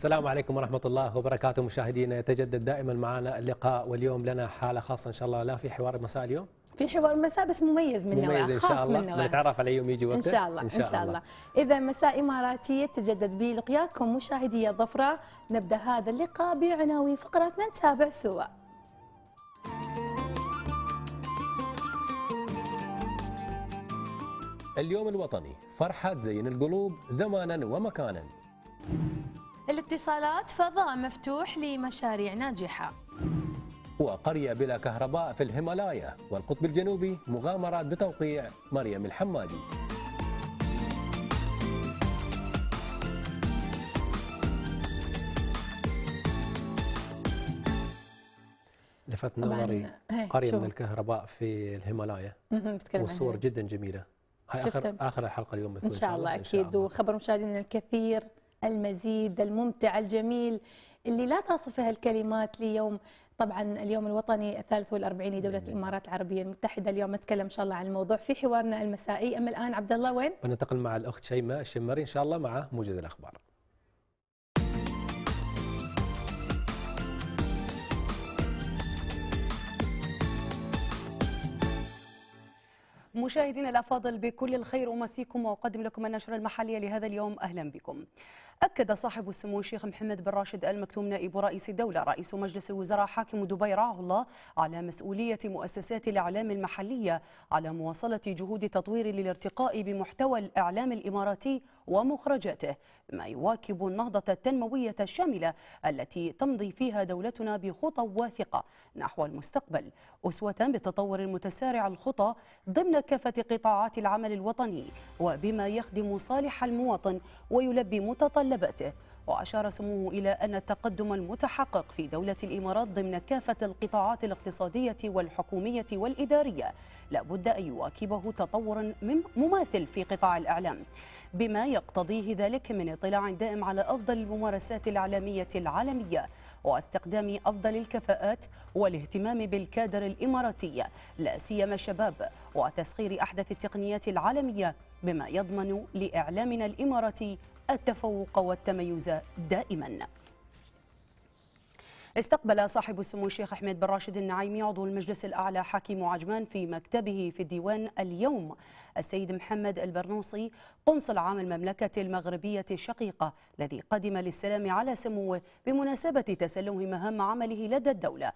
السلام عليكم ورحمة الله وبركاته. مشاهدينا يتجدد دائما معنا اللقاء، واليوم لنا حالة خاصة إن شاء الله. لا في حوار مساء اليوم، في حوار مساء بس مميز من نوعه، خاص من نوعه، نتعرف عليه يوم يجي وقته إن شاء الله. إذا مساء إماراتي يتجدد بلقياكم مشاهدي الظفرة. نبدأ هذا اللقاء بعناوين فقراتنا نتابع سوا. اليوم الوطني، فرحة تزين القلوب زمانا ومكانا. الاتصالات، فضاء مفتوح لمشاريع ناجحة. وقرية بلا كهرباء في الهيمالايا والقطب الجنوبي، مغامرات بتوقيع مريم الحمادي. لفت نظري قرية من الكهرباء في الهيمالايا، وصور جدا جميلة. هاي آخر الحلقة اليوم إن شاء الله. أكيد، وخبر مشاهدينا الكثير، المزيد الممتع الجميل اللي لا تصفها الكلمات ليوم، طبعا اليوم الوطني 43 لدولة الإمارات العربية المتحدة. اليوم نتكلم إن شاء الله عن الموضوع في حوارنا المسائي. أما الآن عبد الله وين؟ بننتقل مع الأخت شيماء الشمري إن شاء الله مع موجز الأخبار. مشاهدينا الأفاضل بكل الخير ومسيكم، وأقدم لكم النشرة المحلية لهذا اليوم. أهلا بكم. أكد صاحب السمو الشيخ محمد بن راشد آل مكتوم نائب رئيس الدولة رئيس مجلس الوزراء حاكم دبي رعاه الله على مسؤولية مؤسسات الإعلام المحلية على مواصلة جهود تطوير للارتقاء بمحتوى الإعلام الإماراتي ومخرجاته، مما يواكب النهضة التنموية الشاملة التي تمضي فيها دولتنا بخطى واثقة نحو المستقبل، أسوة بالتطور المتسارع الخطى ضمن كافة قطاعات العمل الوطني وبما يخدم صالح المواطن ويلبي متطلباته. وأشار سموه إلى أن التقدم المتحقق في دولة الإمارات ضمن كافة القطاعات الاقتصادية والحكومية والإدارية لا بد أن يواكبه تطور مماثل في قطاع الإعلام، بما يقتضيه ذلك من اطلاع دائم على أفضل الممارسات الإعلامية العالمية واستخدام أفضل الكفاءات والاهتمام بالكادر الإماراتي لا سيما الشباب وتسخير أحدث التقنيات العالمية، بما يضمن لإعلامنا الإماراتي التفوق والتميز دائما. استقبل صاحب السمو الشيخ أحمد بن راشد النعيمي عضو المجلس الأعلى حكيم عجمان في مكتبه في الديوان اليوم السيد محمد البرنوصي قنصل عام المملكة المغربية الشقيقة الذي قدم للسلام على سموه بمناسبة تسلمه مهام عمله لدى الدولة.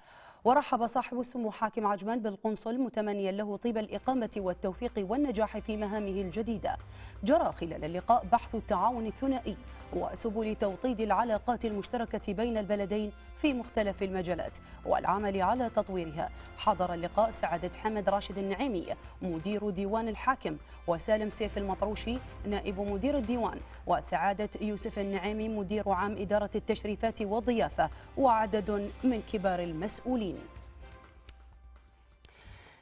ورحب صاحب السمو حاكم عجمان بالقنصل متمنيا له طيب الإقامة والتوفيق والنجاح في مهامه الجديدة. جرى خلال اللقاء بحث التعاون الثنائي وسبل توطيد العلاقات المشتركة بين البلدين في مختلف المجالات والعمل على تطويرها. حضر اللقاء سعادة حمد راشد النعيمي مدير ديوان الحاكم، وسالم سيف المطروشي نائب مدير الديوان، وسعادة يوسف النعيمي مدير عام إدارة التشريفات والضيافة، وعدد من كبار المسؤولين.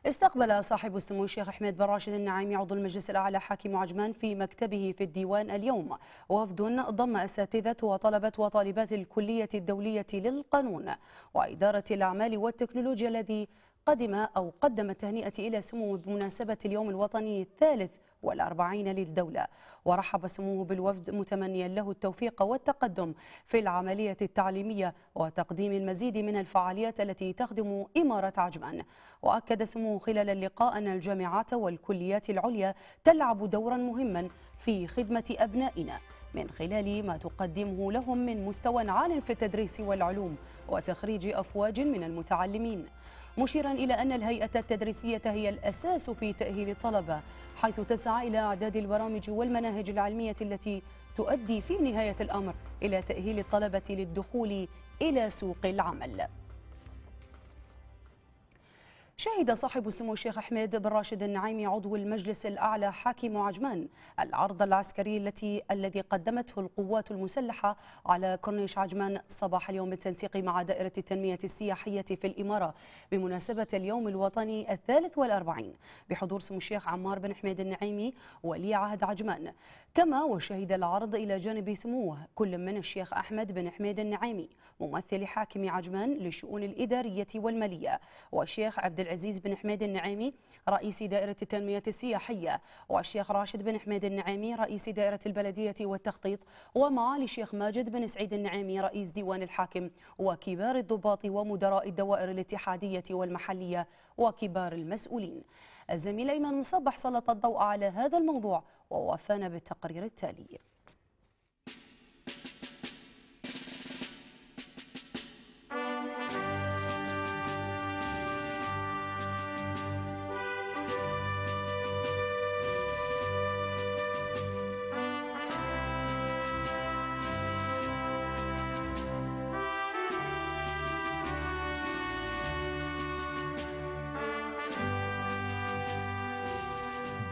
استقبل صاحب السمو الشيخ أحمد بن راشد النعيمي عضو المجلس الأعلى حاكم عجمان في مكتبه في الديوان اليوم وفد ضم أساتذة وطلبة وطالبات الكلية الدولية للقانون وإدارة الأعمال والتكنولوجيا الذي قدم التهنئة إلى سموه بمناسبة اليوم الوطني الثالث والأربعين للدولة. ورحب سموه بالوفد متمنيا له التوفيق والتقدم في العملية التعليمية وتقديم المزيد من الفعاليات التي تخدم إمارة عجمان. وأكد سموه خلال اللقاء أن الجامعات والكليات العليا تلعب دورا مهما في خدمة أبنائنا من خلال ما تقدمه لهم من مستوى عال في التدريس والعلوم وتخريج أفواج من المتعلمين، مشيرا إلى أن الهيئة التدريسية هي الأساس في تأهيل الطلبة، حيث تسعى إلى إعداد البرامج والمناهج العلمية التي تؤدي في نهاية الأمر إلى تأهيل الطلبة للدخول إلى سوق العمل. شهد صاحب السمو الشيخ أحمد بن راشد النعيمي عضو المجلس الأعلى حاكم عجمان العرض العسكري الذي قدمته القوات المسلحة على كورنيش عجمان صباح اليوم بالتنسيق مع دائرة التنمية السياحية في الإمارة بمناسبة اليوم الوطني الثالث والأربعين بحضور سمو الشيخ عمار بن حمد النعيمي ولي عهد عجمان. كما وشهد العرض إلى جانب سموه كل من الشيخ أحمد بن حمد النعيمي ممثل حاكم عجمان للشؤون الإدارية والمالية، والشيخ عبد العزيز بن حمد النعيمي رئيس دائرة التنمية السياحية، والشيخ راشد بن حمد النعيمي رئيس دائرة البلدية والتخطيط، ومعالي الشيخ ماجد بن سعيد النعيمي رئيس ديوان الحاكم، وكبار الضباط ومدراء الدوائر الاتحادية والمحلية وكبار المسؤولين. الزميل أيمن مصبح سلط الضوء على هذا الموضوع ووفانا بالتقرير التالي.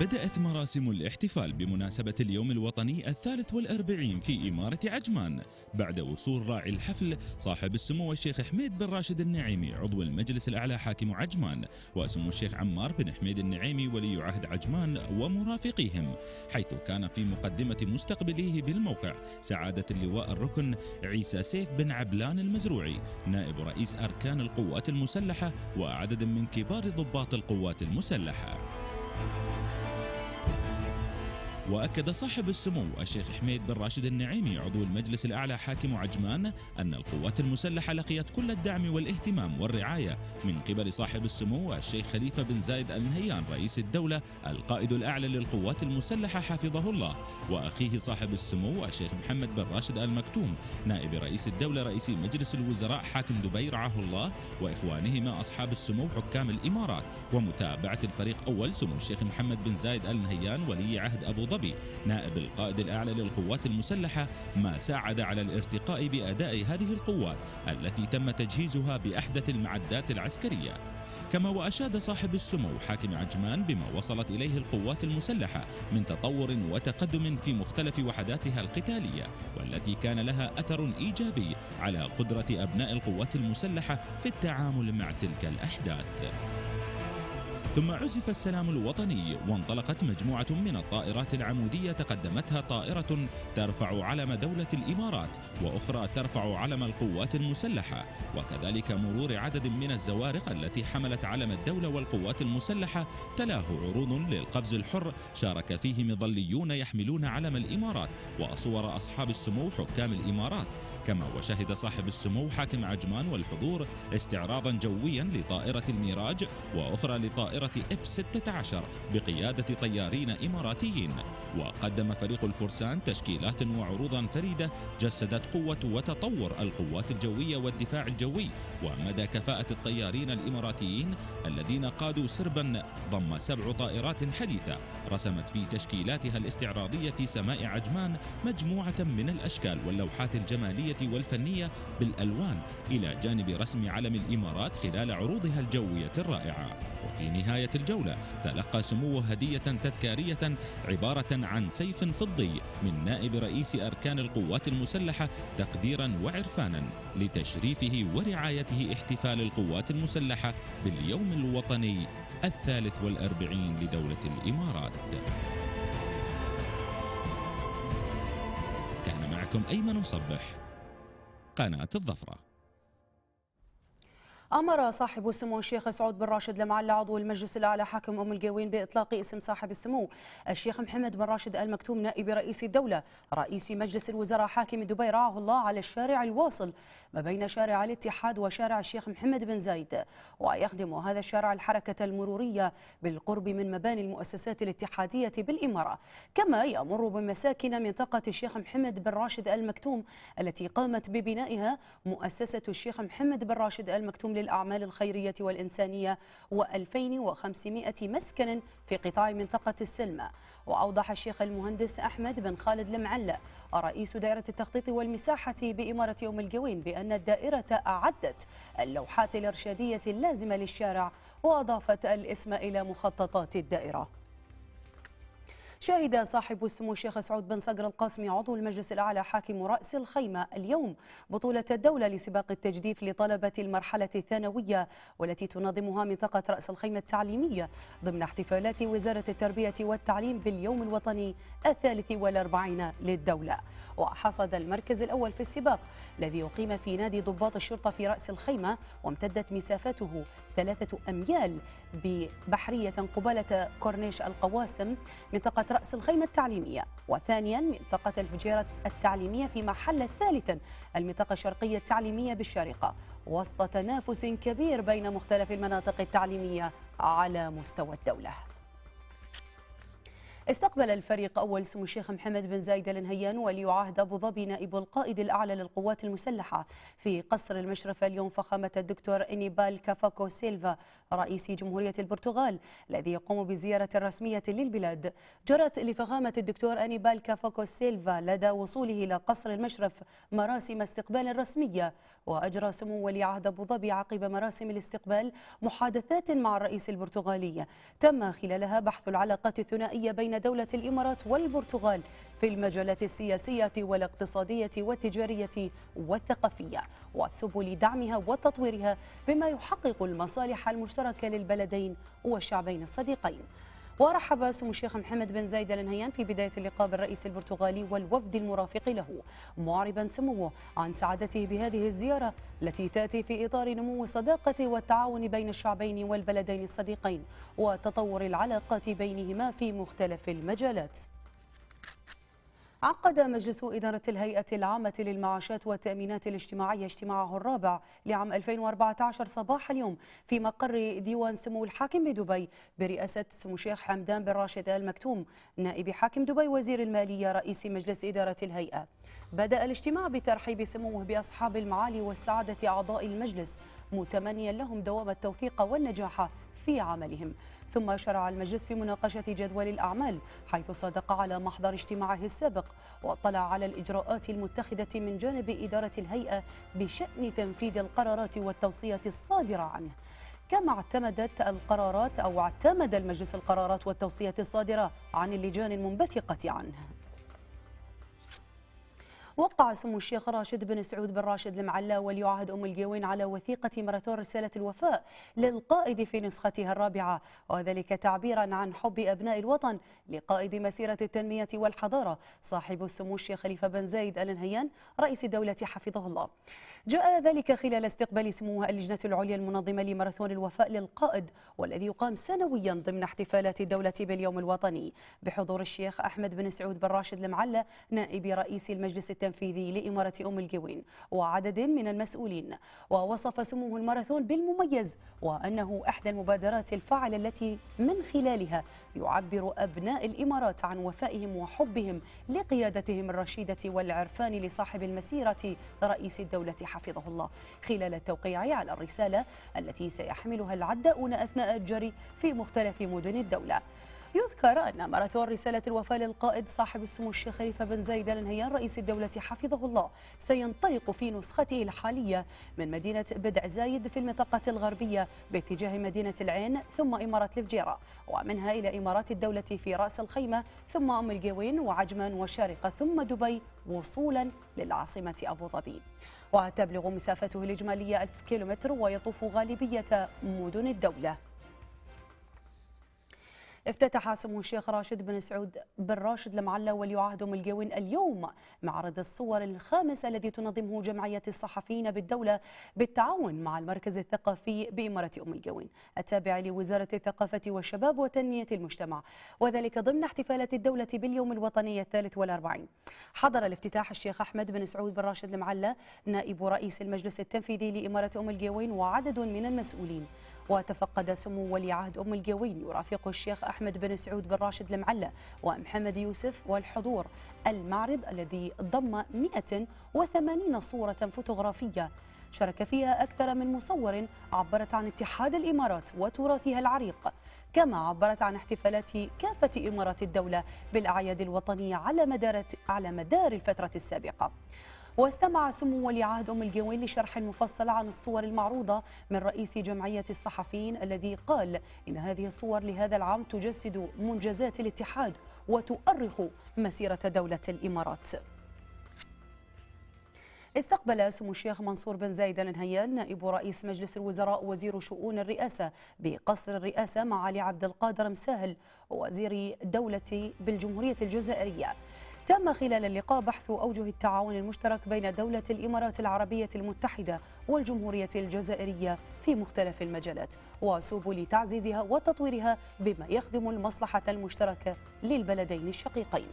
بدأت مراسم الاحتفال بمناسبة اليوم الوطني الثالث والأربعين في إمارة عجمان بعد وصول راعي الحفل صاحب السمو الشيخ حميد بن راشد النعيمي عضو المجلس الأعلى حاكم عجمان وسمو الشيخ عمار بن حمد النعيمي ولي عهد عجمان ومرافقيهم، حيث كان في مقدمة مستقبليه بالموقع سعادة اللواء الركن عيسى سيف بن عبلان المزروعي نائب رئيس أركان القوات المسلحة وعدد من كبار ضباط القوات المسلحة. وأكد صاحب السمو الشيخ حميد بن راشد النعيمي عضو المجلس الأعلى حاكم عجمان أن القوات المسلحة لقيت كل الدعم والاهتمام والرعاية من قبل صاحب السمو الشيخ خليفة بن زايد آل نهيان رئيس الدولة القائد الأعلى للقوات المسلحة حفظه الله، وأخيه صاحب السمو الشيخ محمد بن راشد آل مكتوم نائب رئيس الدولة رئيس مجلس الوزراء حاكم دبي رعاه الله، وإخوانهما أصحاب السمو حكام الإمارات، ومتابعة الفريق أول سمو الشيخ محمد بن زايد آل نهيان ولي عهد أبو ظبي نائب القائد الأعلى للقوات المسلحة، ما ساعد على الارتقاء بأداء هذه القوات التي تم تجهيزها بأحدث المعدات العسكرية. كما وأشاد صاحب السمو حاكم عجمان بما وصلت إليه القوات المسلحة من تطور وتقدم في مختلف وحداتها القتالية، والتي كان لها أثر إيجابي على قدرة أبناء القوات المسلحة في التعامل مع تلك الأحداث. ثم عزف السلام الوطني وانطلقت مجموعة من الطائرات العمودية تقدمتها طائرة ترفع علم دولة الإمارات وأخرى ترفع علم القوات المسلحة، وكذلك مرور عدد من الزوارق التي حملت علم الدولة والقوات المسلحة، تلاه عروض للقفز الحر شارك فيه مظليون يحملون علم الإمارات وصور أصحاب السمو حكام الإمارات. كما وشهد صاحب السمو حاكم عجمان والحضور استعراضا جويا لطائرة الميراج وأخرى لطائرة F-16 بقيادة طيارين إماراتيين، وقدم فريق الفرسان تشكيلات وعروضا فريدة جسدت قوة وتطور القوات الجوية والدفاع الجوي ومدى كفاءة الطيارين الإماراتيين الذين قادوا سربا ضم 7 طائرات حديثة رسمت في تشكيلاتها الاستعراضية في سماء عجمان مجموعة من الأشكال واللوحات الجمالية والفنية بالألوان إلى جانب رسم علم الإمارات خلال عروضها الجوية الرائعة. وفي نهاية الجولة تلقى سموه هدية تذكارية عبارة عن سيف فضي من نائب رئيس أركان القوات المسلحة تقديرا وعرفانا لتشريفه ورعايته احتفال القوات المسلحة باليوم الوطني الثالث والأربعين لدولة الإمارات. كان معكم أيمن مصبح، قناة الظفرة. أمر صاحب السمو الشيخ سعود بن راشد المعلا عضو المجلس الأعلى حاكم أم القوين بإطلاق اسم صاحب السمو الشيخ محمد بن راشد آل مكتوم نائب رئيس الدولة رئيس مجلس الوزراء حاكم دبي رعاه الله على الشارع الواصل ما بين شارع الاتحاد وشارع الشيخ محمد بن زايد، ويخدم هذا الشارع الحركة المرورية بالقرب من مباني المؤسسات الاتحادية بالإمارة، كما يمر بمساكن منطقة الشيخ محمد بن راشد آل مكتوم التي قامت ببنائها مؤسسة الشيخ محمد بن راشد آل مكتوم للأعمال الخيرية والإنسانية و2500 مسكن في قطاع منطقة السلمة. وأوضح الشيخ المهندس أحمد بن خالد المعلق رئيس دائرة التخطيط والمساحة بإمارة أم القوين بأن الدائرة أعدت اللوحات الإرشادية اللازمة للشارع وأضافت الاسم إلى مخططات الدائرة. شهد صاحب السمو الشيخ سعود بن صقر القاسمي عضو المجلس الأعلى حاكم رأس الخيمة اليوم بطولة الدولة لسباق التجديف لطلبة المرحلة الثانوية والتي تنظمها منطقة رأس الخيمة التعليمية ضمن احتفالات وزارة التربية والتعليم باليوم الوطني 43 للدولة. وحصد المركز الأول في السباق الذي أقيم في نادي ضباط الشرطة في رأس الخيمة، وامتدت مسافته 3 أميال بحرية قبالة كورنيش القواسم منطقة رأس الخيمة التعليمية، وثانيا منطقة الفجيرة التعليمية، فيما حل ثالثا المنطقة الشرقية التعليمية بالشارقة، وسط تنافس كبير بين مختلف المناطق التعليمية على مستوى الدولة. استقبل الفريق أول سمو الشيخ محمد بن زايد آل نهيان ولي عهد أبو ظبي نائب القائد الأعلى للقوات المسلحة في قصر المشرفة اليوم فخامة الدكتور أنيبال كافاكو سيلفا رئيس جمهورية البرتغال الذي يقوم بزيارة رسمية للبلاد. جرت لفخامة الدكتور أنيبال كافاكو سيلفا لدى وصوله إلى قصر المشرف مراسم استقبال رسمية، وأجرى سمو ولي عهد أبو ظبي عقب مراسم الاستقبال محادثات مع الرئيس البرتغالي تم خلالها بحث العلاقات الثنائية بين دولة الإمارات والبرتغال في المجالات السياسية والاقتصادية والتجارية والثقافية وسبل دعمها وتطويرها بما يحقق المصالح المشتركة للبلدين والشعبين الصديقين. ورحب سمو الشيخ محمد بن زايد آل نهيان في بداية اللقاء بالرئيس البرتغالي والوفد المرافق له، معربا سموه عن سعادته بهذه الزيارة التي تأتي في إطار نمو الصداقة والتعاون بين الشعبين والبلدين الصديقين وتطور العلاقات بينهما في مختلف المجالات. عقد مجلس إدارة الهيئة العامة للمعاشات والتأمينات الاجتماعية اجتماعه الرابع لعام 2014 صباح اليوم في مقر ديوان سمو الحاكم بدبي برئاسة سمو الشيخ حمدان بن راشد آل مكتوم نائب حاكم دبي وزير المالية رئيس مجلس إدارة الهيئة. بدأ الاجتماع بترحيب سموه بأصحاب المعالي والسعادة أعضاء المجلس متمنيا لهم دوام التوفيق والنجاح في عملهم، ثم شرع المجلس في مناقشة جدول الأعمال حيث صادق على محضر اجتماعه السابق واطلع على الإجراءات المتخذة من جانب إدارة الهيئة بشأن تنفيذ القرارات والتوصيات الصادرة عنه. كما اعتمد المجلس القرارات والتوصيات الصادرة عن اللجان المنبثقة عنه. وقع سمو الشيخ راشد بن سعود بن راشد المعلا ولي عهد أم القوين على وثيقة ماراثون رسالة الوفاء للقائد في نسختها الرابعة، وذلك تعبيرا عن حب أبناء الوطن لقائد مسيرة التنمية والحضارة صاحب السمو الشيخ خليفة بن زايد آل نهيان رئيس الدولة حفظه الله. جاء ذلك خلال استقبال سموه اللجنة العليا المنظمة لماراثون الوفاء للقائد والذي يقام سنويا ضمن احتفالات الدولة باليوم الوطني بحضور الشيخ أحمد بن سعود بن راشد المعلا نائب رئيس المجلس التنفيذي لإمارة أم القوين وعدد من المسؤولين. ووصف سموه الماراثون بالمميز وأنه إحدى المبادرات الفاعلة التي من خلالها يعبر أبناء الإمارات عن وفائهم وحبهم لقيادتهم الرشيدة والعرفان لصاحب المسيرة رئيس الدولة حفظه الله خلال التوقيع على الرسالة التي سيحملها العداءون أثناء الجري في مختلف مدن الدولة. يذكر أن ماراثون رسالة الوفاء للقائد صاحب السمو الشيخ خليفة بن زايد آل نهيان رئيس الدولة حفظه الله سينطلق في نسخته الحالية من مدينة بدع زايد في المنطقة الغربية باتجاه مدينة العين ثم إمارة الفجيرة، ومنها إلى إمارات الدولة في رأس الخيمة ثم أم القوين وعجمان والشارقة ثم دبي وصولا للعاصمة أبو ظبي. وتبلغ مسافته الإجمالية 1000 كيلومتر ويطوف غالبية مدن الدولة. افتتح سمو الشيخ راشد بن سعود بن راشد المعلا ولي عهد أم القوين اليوم معرض الصور الخامس الذي تنظمه جمعية الصحفيين بالدولة بالتعاون مع المركز الثقافي بإمارة أم القوين التابع لوزارة الثقافة والشباب وتنمية المجتمع، وذلك ضمن احتفالات الدولة باليوم الوطني 43. حضر الافتتاح الشيخ أحمد بن سعود بن راشد المعلا نائب رئيس المجلس التنفيذي لإمارة أم القوين وعدد من المسؤولين. وتفقد سمو ولي عهد أم القوين يرافق الشيخ أحمد بن سعود بن راشد المعلا ومحمد يوسف والحضور المعرض الذي ضم 180 صورة فوتوغرافية شارك فيها أكثر من مصور عبرت عن اتحاد الإمارات وتراثها العريق، كما عبرت عن احتفالات كافة إمارات الدولة بالأعياد الوطنية على مدار الفترة السابقة. واستمع سمو ولي عهد أم القوين لشرح مفصل عن الصور المعروضة من رئيس جمعية الصحفيين الذي قال إن هذه الصور لهذا العام تجسد منجزات الاتحاد وتؤرخ مسيرة دولة الإمارات. استقبل سمو الشيخ منصور بن زايد آل نهيان نائب رئيس مجلس الوزراء وزير شؤون الرئاسة بقصر الرئاسة مع علي عبد القادر مساهل وزير دولة بالجمهورية الجزائرية. تم خلال اللقاء بحث أوجه التعاون المشترك بين دولة الإمارات العربية المتحدة والجمهورية الجزائرية في مختلف المجالات وسبل تعزيزها وتطويرها بما يخدم المصلحة المشتركة للبلدين الشقيقين.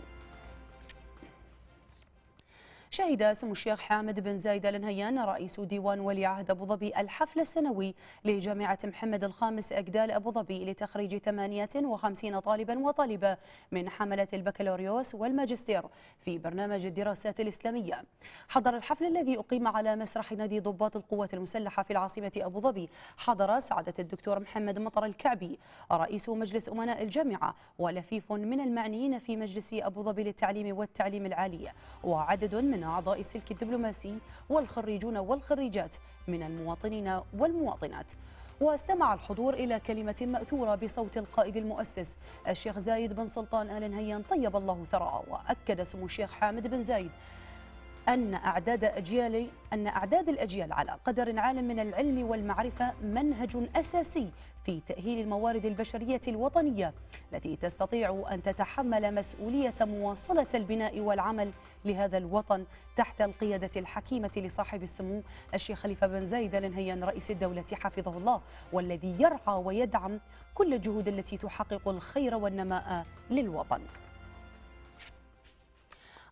شهد سمو الشيخ حامد بن زايد آل نهيان رئيس ديوان ولي عهد أبوظبي الحفل السنوي لجامعة محمد الخامس أجدال أبوظبي لتخريج 58 طالبا وطالبة من حملة البكالوريوس والماجستير في برنامج الدراسات الإسلامية. حضر الحفل الذي أقيم على مسرح نادي ضباط القوات المسلحة في العاصمة أبوظبي. حضر سعادة الدكتور محمد مطر الكعبي رئيس مجلس أمناء الجامعة ولفيف من المعنيين في مجلس أبوظبي للتعليم والتعليم العالي وعدد من أعضاء السلك الدبلوماسي والخريجون والخريجات من المواطنين والمواطنات. واستمع الحضور إلى كلمة مأثورة بصوت القائد المؤسس الشيخ زايد بن سلطان آل نهيان طيب الله ثراه. وأكد سمو الشيخ حامد بن زايد أن أعداد الأجيال على قدر عال من العلم والمعرفة منهج أساسي في تأهيل الموارد البشرية الوطنية التي تستطيع أن تتحمل مسؤولية مواصلة البناء والعمل لهذا الوطن تحت القيادة الحكيمة لصاحب السمو الشيخ خليفة بن زايد آل نهيان رئيس الدولة حفظه الله، والذي يرعى ويدعم كل الجهود التي تحقق الخير والنماء للوطن.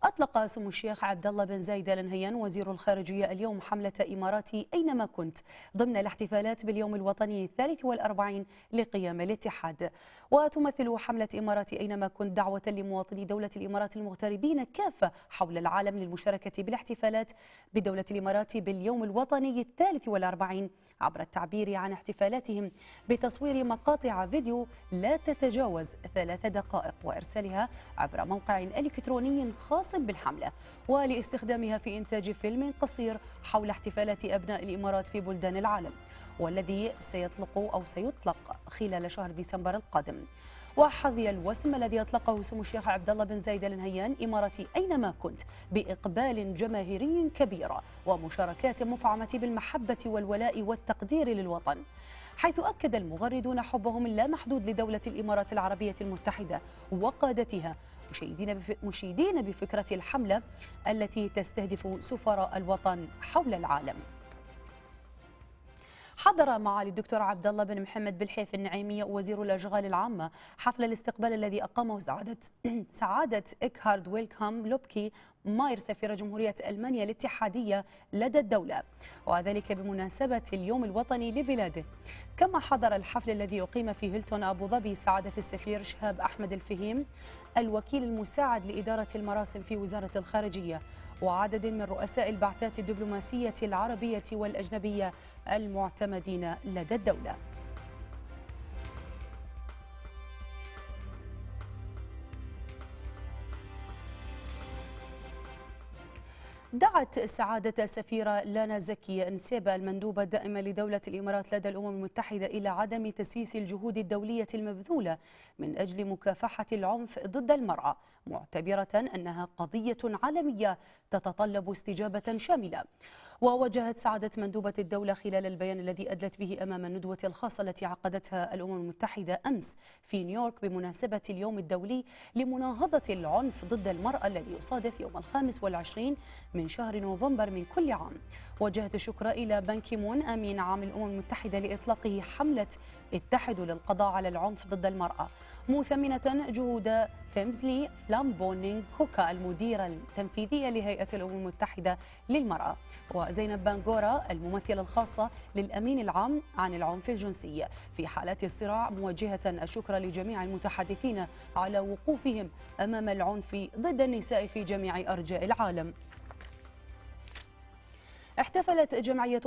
أطلق سمو الشيخ عبدالله بن زايد آل نهيان وزير الخارجية اليوم حملة إماراتي أينما كنت ضمن الاحتفالات باليوم الوطني 43 لقيام الاتحاد. وتمثل حملة إماراتي أينما كنت دعوة لمواطني دولة الإمارات المغتربين كافة حول العالم للمشاركة بالاحتفالات بدولة الإمارات باليوم الوطني 43 عبر التعبير عن احتفالاتهم بتصوير مقاطع فيديو لا تتجاوز 3 دقائق وإرسالها عبر موقع إلكتروني خاص بالحملة ولاستخدامها في إنتاج فيلم قصير حول احتفالات أبناء الإمارات في بلدان العالم والذي سيطلق خلال شهر ديسمبر القادم. وحظي الوسم الذي أطلقه سمو الشيخ عبد الله بن زايد آل نهيان إماراتي أينما كنت بإقبال جماهيري كبير ومشاركات مفعمة بالمحبة والولاء والتقدير للوطن، حيث أكد المغردون حبهم اللامحدود لدولة الإمارات العربية المتحدة وقادتها، مشيدين بفكرة الحملة التي تستهدف سفراء الوطن حول العالم. حضر معالي الدكتور عبد الله بن محمد بالحيث النعيمي وزير الأشغال العامة حفل الاستقبال الذي أقامه سعادة إكهارد ويلكهام لوبكي ماير سفير جمهورية ألمانيا الاتحادية لدى الدولة، وذلك بمناسبة اليوم الوطني لبلاده. كما حضر الحفل الذي أقيم في هيلتون أبوظبي سعادة السفير شهاب أحمد الفهيم الوكيل المساعد لإدارة المراسم في وزارة الخارجية وعدد من رؤساء البعثات الدبلوماسية العربية والأجنبية المعتمدين لدى الدولة. دعت سعادة السفيرة لانا زكي أن سيب المندوبة الدائمة لدولة الإمارات لدى الأمم المتحدة إلى عدم تسييس الجهود الدولية المبذولة من أجل مكافحة العنف ضد المرأة، معتبرة أنها قضية عالمية تتطلب استجابة شاملة. ووجهت سعادة مندوبة الدولة خلال البيان الذي أدلت به أمام الندوة الخاصة التي عقدتها الأمم المتحدة أمس في نيويورك بمناسبة اليوم الدولي لمناهضة العنف ضد المرأة الذي يصادف يوم 25 من شهر نوفمبر من كل عام، وجهت الشكر إلى بان كي مون أمين عام الأمم المتحدة لإطلاقه حملة اتحدوا للقضاء على العنف ضد المرأة، مثمنة جهود تيمزلي لامبونينغ كوكا المديرة التنفيذية لهيئة الأمم المتحدة للمرأة وزينب بانغورا الممثلة الخاصة للأمين العام عن العنف الجنسي في حالات الصراع، موجهة الشكر لجميع المتحدثين على وقوفهم أمام العنف ضد النساء في جميع أرجاء العالم. احتفلت جمعية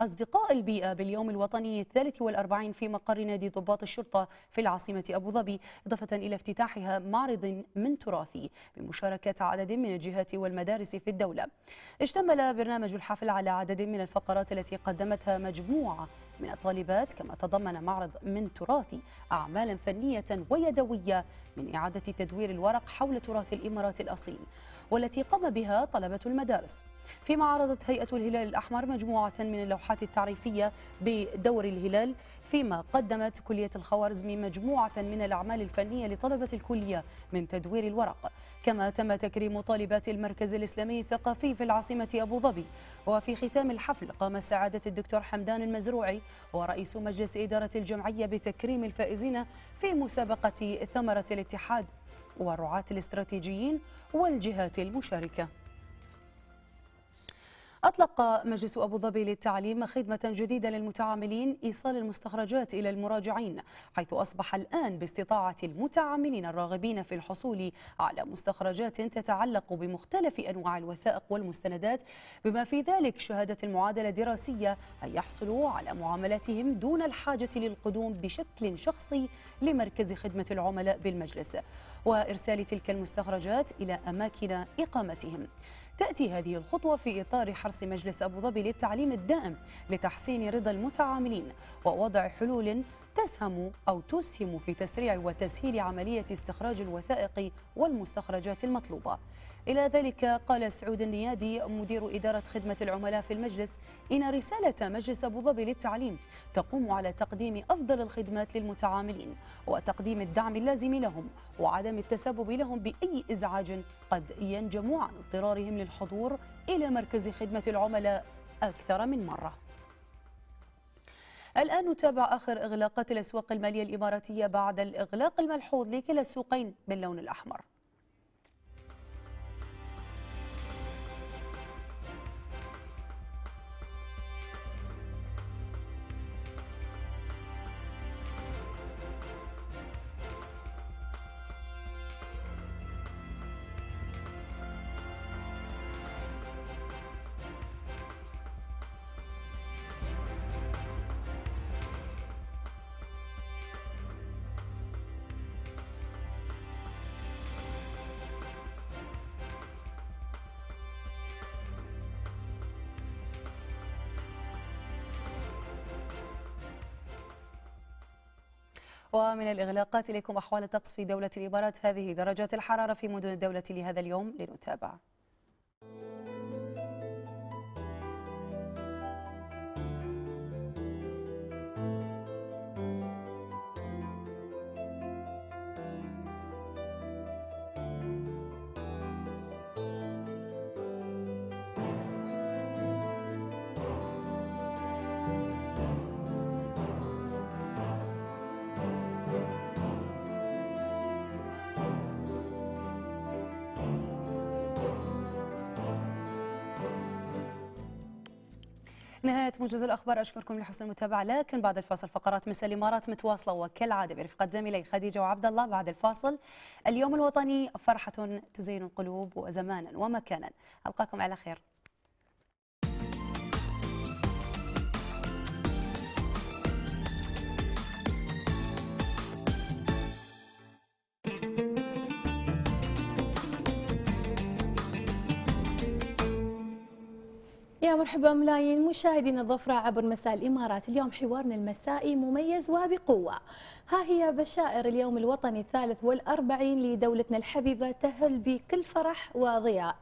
أصدقاء البيئة باليوم الوطني 43 في مقر نادي ضباط الشرطة في العاصمة أبو ظبي، إضافة إلى افتتاحها معرض من تراثي بمشاركة عدد من الجهات والمدارس في الدولة. اشتمل برنامج الحفل على عدد من الفقرات التي قدمتها مجموعة من الطالبات، كما تضمن معرض من تراثي أعمالا فنية ويدوية من إعادة تدوير الورق حول تراث الإمارات الأصيل والتي قام بها طلبة المدارس. فيما عرضت هيئة الهلال الأحمر مجموعة من اللوحات التعريفية بدور الهلال، فيما قدمت كلية الخوارزم مجموعة من الأعمال الفنية لطلبة الكلية من تدوير الورق. كما تم تكريم طالبات المركز الإسلامي الثقافي في العاصمة أبو ظبي. وفي ختام الحفل قام سعادة الدكتور حمدان المزروعي ورئيس مجلس إدارة الجمعية بتكريم الفائزين في مسابقة ثمرة الاتحاد والرعاة الاستراتيجيين والجهات المشاركة. أطلق مجلس أبو ظبي للتعليم خدمة جديدة للمتعاملين إيصال المستخرجات إلى المراجعين، حيث أصبح الآن باستطاعة المتعاملين الراغبين في الحصول على مستخرجات تتعلق بمختلف أنواع الوثائق والمستندات، بما في ذلك شهادة المعادلة الدراسية، أن يحصلوا على معاملاتهم دون الحاجة للقدوم بشكل شخصي لمركز خدمة العملاء بالمجلس وإرسال تلك المستخرجات إلى أماكن إقامتهم. تأتي هذه الخطوة في إطار حرص مجلس أبو ظبي للتعليم الدائم لتحسين رضا المتعاملين ووضع حلول تسهم في تسريع وتسهيل عملية استخراج الوثائق والمستخرجات المطلوبة. إلى ذلك قال سعود النيادي مدير إدارة خدمة العملاء في المجلس إن رسالة مجلس أبو ظبي للتعليم تقوم على تقديم أفضل الخدمات للمتعاملين وتقديم الدعم اللازم لهم وعدم التسبب لهم بأي إزعاج قد ينجم عن اضطرارهم للحضور إلى مركز خدمة العملاء أكثر من مرة. الآن نتابع آخر إغلاقات الأسواق المالية الإماراتية بعد الإغلاق الملحوظ لكلا السوقين باللون الأحمر. ومن الإغلاقات إليكم أحوال الطقس في دولة الإمارات، هذه درجات الحرارة في مدن الدولة لهذا اليوم لنتابع. نهاية موجز الأخبار، أشكركم لحسن المتابعة، لكن بعد الفاصل فقرات مساء الإمارات متواصلة وكالعادة برفقة زميلي خديجة وعبد الله. بعد الفاصل اليوم الوطني فرحة تزين القلوب وزمانا ومكانا. ألقاكم على خير. يا مرحبا ملايين مشاهدين الظفرة عبر مساء الإمارات. اليوم حوارنا المسائي مميز وبقوة، ها هي بشائر اليوم الوطني 43 لدولتنا الحبيبة تهل بكل فرح وضياء،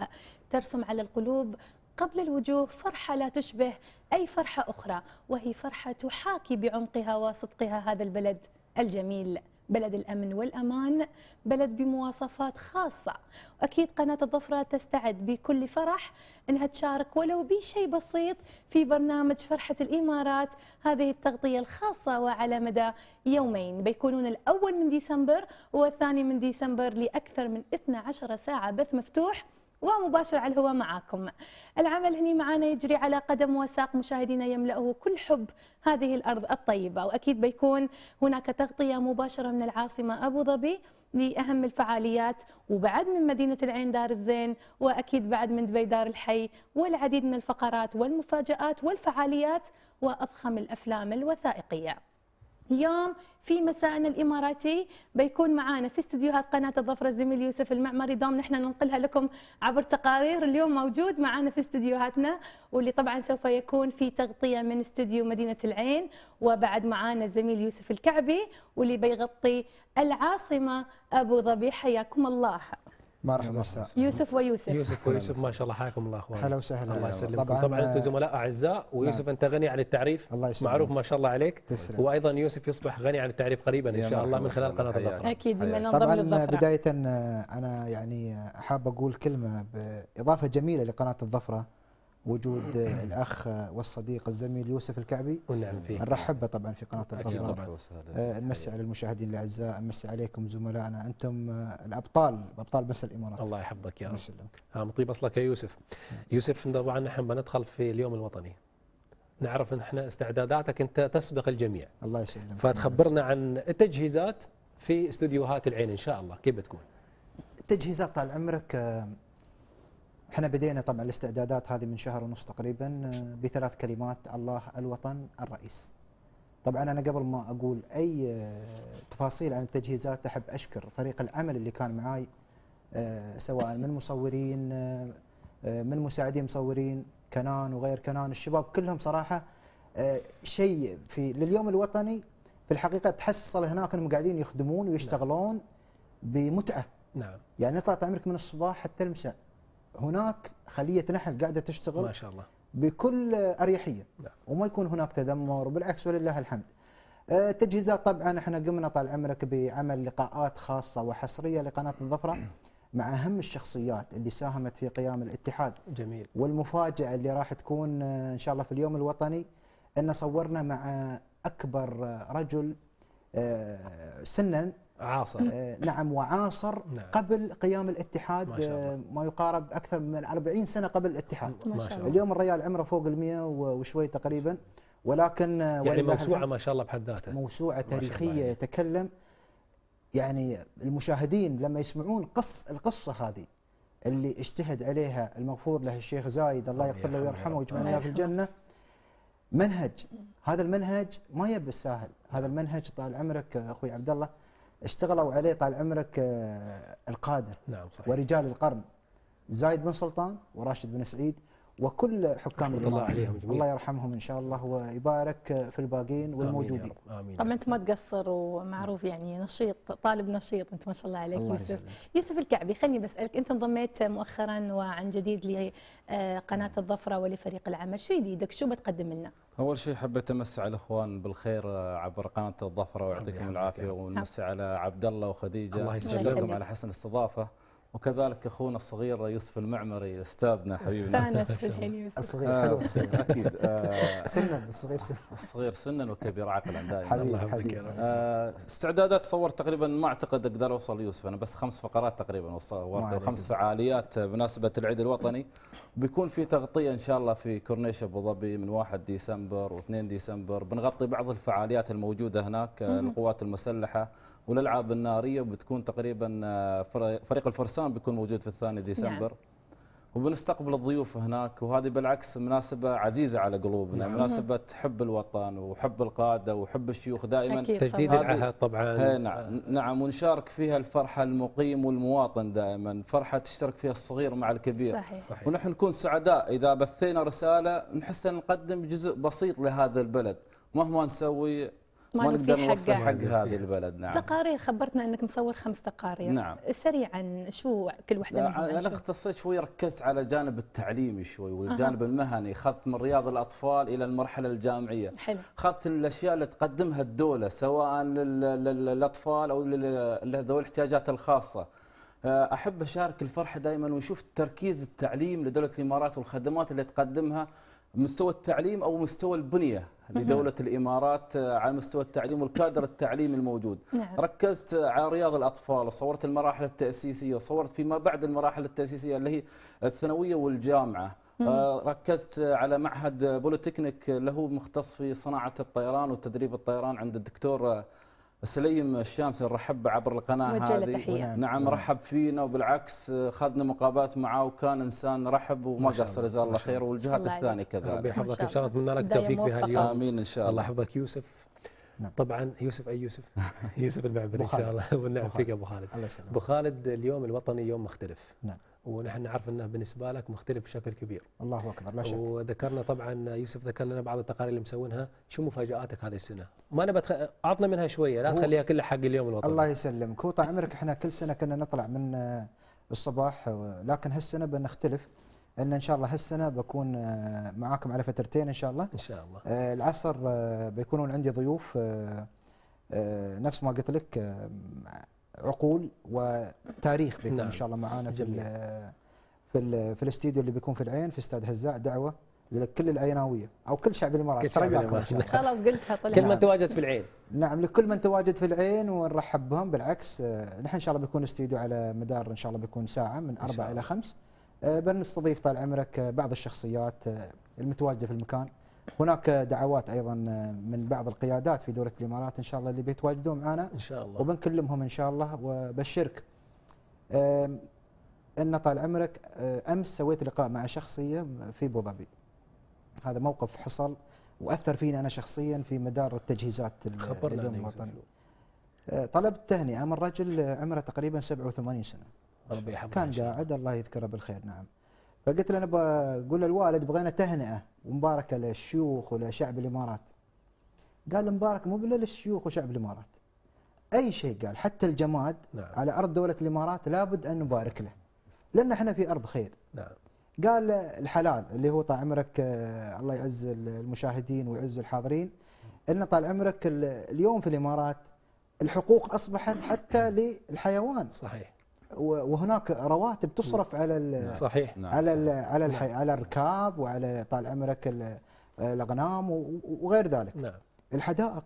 ترسم على القلوب قبل الوجوه فرحة لا تشبه أي فرحة أخرى، وهي فرحة تحاكي بعمقها وصدقها هذا البلد الجميل، بلد الأمن والأمان، بلد بمواصفات خاصة. وأكيد قناة الظفرة تستعد بكل فرح أنها تشارك ولو بشيء بسيط في برنامج فرحة الإمارات، هذه التغطية الخاصة وعلى مدى يومين بيكونون الأول من ديسمبر والثاني من ديسمبر لأكثر من 12 ساعة بث مفتوح ومباشر على الهواء معاكم. العمل هني معانا يجري على قدم وساق، مشاهدينا يملأه كل حب هذه الأرض الطيبة، وأكيد بيكون هناك تغطية مباشرة من العاصمة أبو ظبي لأهم الفعاليات، وبعد من مدينة العين دار الزين، وأكيد بعد من دبي دار الحي، والعديد من الفقرات والمفاجآت والفعاليات وأضخم الأفلام الوثائقية. اليوم في مساءنا الاماراتي بيكون معانا في استديوهات قناه الظفره الزميل يوسف المعمري، دوم نحن ننقلها لكم عبر تقارير. اليوم موجود معانا في استديوهاتنا، واللي طبعا سوف يكون في تغطيه من استديو مدينه العين، وبعد معانا الزميل يوسف الكعبي واللي بيغطي العاصمه ابو ظبي. حياكم الله. مرحبا يوسف ويوسف. يوسف ما شاء الله، حياكم الله اخواني. هلا وسهلا. الله يسلمكم. طبعا انتم زملاء اعزاء، ويوسف انت غني عن التعريف، الله يسلمك، معروف ما شاء الله عليك. تسلم. وايضا يوسف يصبح غني عن التعريف قريبا ان شاء الله من خلال قناه الظفره. اكيد بما انضم للظفره. طبعا بدايه انا يعني حاب اقول كلمه باضافه جميله لقناه الظفره، وجود الاخ والصديق الزميل يوسف الكعبي، ونعم فيه نرحب به طبعا في قناه الظفره. نمسي على المشاهدين الاعزاء، نمسي عليكم زملائنا، انتم الابطال، ابطال بس الامارات. الله يحفظك يا رب. نعم طيب اصلك يا يوسف. يوسف طبعا نحن بندخل في اليوم الوطني، نعرف ان احنا استعداداتك انت تسبق الجميع. الله يسلمك. فتخبرنا عن التجهيزات في استديوهات العين ان شاء الله، كيف بتكون؟ التجهيزات طال عمرك، احنا بدينا طبعا الاستعدادات هذه من شهر ونص تقريبا بثلاث كلمات: الله، الوطن، الرئيس. طبعا انا قبل ما اقول اي تفاصيل عن التجهيزات احب اشكر فريق العمل اللي كان معاي، سواء من مصورين، من مساعدين مصورين، كنان وغير كنان، الشباب كلهم صراحه شيء في لليوم الوطني. في الحقيقه تحصل هناك انهم قاعدين يخدمون ويشتغلون بمتعه. نعم. يعني نطلع عمرك من الصباح حتى المساء، هناك خلية نحل قاعدة تشتغل ما شاء الله بكل أريحية. نعم. وما يكون هناك تذمر، بالعكس ولله الحمد. التجهيزات طبعا احنا قمنا طال عمرك بعمل لقاءات خاصة وحصرية لقناة الظفرة مع أهم الشخصيات اللي ساهمت في قيام الاتحاد. جميل. والمفاجأة اللي راح تكون إن شاء الله في اليوم الوطني أن صورنا مع أكبر رجل سنا عاصر. نعم وعاصر. نعم. قبل قيام الاتحاد ما يقارب أكثر من 40 سنة قبل الاتحاد. ما شاء الله. اليوم الرجال عمره فوق 100 وشوي تقريبا، ولكن يعني موسوعة ما شاء الله بحد ذاتها، موسوعة تاريخية يتكلم. يعني المشاهدين لما يسمعون القصة هذه اللي اجتهد عليها المغفور له الشيخ زايد، الله يغفر له ويرحمه ويجمعنا في الجنة، منهج، هذا المنهج ما يبي الساهل. هذا المنهج طال عمرك أخوي عبد الله اشتغلوا عليه طال عمرك القادة. نعم صحيح. ورجال القرن زايد بن سلطان وراشد بن سعيد وكل حكام الإمارات، الله يرحمهم إن شاء الله ويبارك في الباقين والموجودين. آمين. طبعا أنت ما تقصر ومعروف، يعني نشيط، طالب نشيط أنت ما شاء الله عليك. الله يوسف يسألك. يوسف الكعبي، خلني بسألك، أنت انضميت مؤخرا وعن جديد لقناة الظفرة ولفريق العمل، شو يديدك، شو بتقدم لنا؟ أول شيء حبيت أمسي على الإخوان بالخير عبر قناة الظفرة ويعطيكم العافية، ونمسي على عبد الله وخديجة، الله يسلمكم، على حسن الاستضافة، وكذلك اخونا الصغير يوسف المعمري استاذنا حبيبنا. الصغير اكيد سنا، الصغير سنا وكبير عقلا دائما. الله يحفظك يا رب. استعدادات صور تقريبا ما اعتقد اقدر اوصل يوسف، انا بس 5 فقرات تقريبا وصورت، 5 فعاليات بمناسبه العيد الوطني. بيكون في تغطيه ان شاء الله في كورنيش ابو ظبي من 1 ديسمبر و2 ديسمبر، بنغطي بعض الفعاليات الموجوده هناك، القوات المسلحه والالعاب الناريه، وبتكون تقريبا فريق الفرسان بيكون موجود في 2 ديسمبر. نعم. وبنستقبل الضيوف هناك، وهذه بالعكس مناسبه عزيزه على قلوبنا. نعم. مناسبه حب الوطن وحب القاده وحب الشيوخ دائما، تجديد العهد طبعا. نعم. ونشارك فيها الفرحه المقيم والمواطن دائما، فرحه تشترك فيها الصغير مع الكبير. صحيح. ونحن نكون سعداء اذا بثينا رساله نحس ان نقدم جزء بسيط لهذا البلد، مهما نسوي ما نقدر نوصل حق هذه البلد. نعم. تقارير، خبرتنا انك مصور 5 تقارير. نعم. سريعا شو كل وحده منهم؟ انا اختصيت شوي، ركزت على الجانب التعليمي شوي والجانب المهني، اخذت من رياض الاطفال الى المرحله الجامعيه. حلو. اخذت الاشياء اللي تقدمها الدوله سواء للاطفال او لذوي الاحتياجات الخاصه. احب اشارك الفرحه دائما ونشوف تركيز التعليم لدوله الامارات والخدمات اللي تقدمها مستوى التعليم أو مستوى البنية لدولة الإمارات على مستوى التعليم والكادر التعليمي الموجود. نعم. ركزت على رياض الأطفال وصورت المراحل التأسيسية وصورت فيما بعد المراحل التأسيسية اللي هي الثانوية والجامعة. ركزت على معهد بوليتكنيك اللي هو مختص في صناعة الطيران وتدريب الطيران عند الدكتور سليم الشامسي، نرحب عبر القناة هذه. نعم رحب فينا وبالعكس خذنا مقابلات معه وكان إنسان رحب وما قصر، جزاه الله خير، والجهات الثانية كذلك. ربي يحفظك إن شاء الله، أتمنى لك التوفيق في هاليوم. آمين إن شاء الله. الله يحفظك يوسف. نعم. طبعا يوسف أي يوسف؟ يوسف المعمري إن شاء الله، والنعم فيك يا أبو خالد. أبو خالد اليوم الوطني يوم مختلف. نعم. ونحن نعرف انه بالنسبه لك مختلف بشكل كبير. الله اكبر لا شك. وذكرنا طبعا يوسف ذكرنا لنا بعض التقارير اللي مسوينها، شو مفاجاتك هذه السنه؟ ما انا اعطنا منها شويه، لا تخليها كلها حق اليوم الوطني. الله يسلمك، هو طال عمرك احنا كل سنه كنا نطلع من الصباح، لكن هالسنه بنختلف، ان شاء الله هالسنه بكون معاكم على فترتين ان شاء الله. ان شاء الله. العصر بيكونون عندي ضيوف نفس ما قلت لك، عقول وتاريخ بيكون. نعم. ان شاء الله معانا في الاستديو اللي بيكون في العين في استاد هزاع. دعوه لكل العيناويه او كل شعب الامارات، ترجاكم. خلاص قلتها طلعت. كل من تواجد في العين. نعم لكل من تواجد في العين ونرحب بهم. بالعكس نحن ان شاء الله بيكون استديو على مدار ان شاء الله بيكون ساعه من 4 إلى 5، بنستضيف طال عمرك بعض الشخصيات المتواجده في المكان. هناك دعوات ايضا من بعض القيادات في دوله الامارات ان شاء الله اللي بيتواجدون معنا ان شاء الله، وبنكلمهم ان شاء الله. وبشرك ان طال عمرك امس سويت لقاء مع شخصيه في ابو ظبي، هذا موقف حصل واثر فيني انا شخصيا في مدار التجهيزات لليوم الوطني. طلبت تهنئه من رجل عمره تقريبا 87 سنه، ربي يحفظه، كان قاعد الله يذكره بالخير. نعم. فقلت له انا بقول للوالد بغينا تهنئه ومباركه للشيوخ ولشعب الامارات. قال مبارك مو للشيوخ وشعب الامارات، اي شيء قال، حتى الجماد. نعم. على ارض دوله الامارات لابد ان نبارك له، لان احنا في ارض خير. نعم. قال الحلال اللي هو طال عمرك، الله يعز المشاهدين ويعز الحاضرين، ان طال عمرك اليوم في الامارات الحقوق اصبحت حتى للحيوان. صحيح. وهناك رواتب تصرف على ال صحيح. على ال على ال على الركاب وعلى طال عمرك الاغنام وغير ذلك. نعم. الحدائق،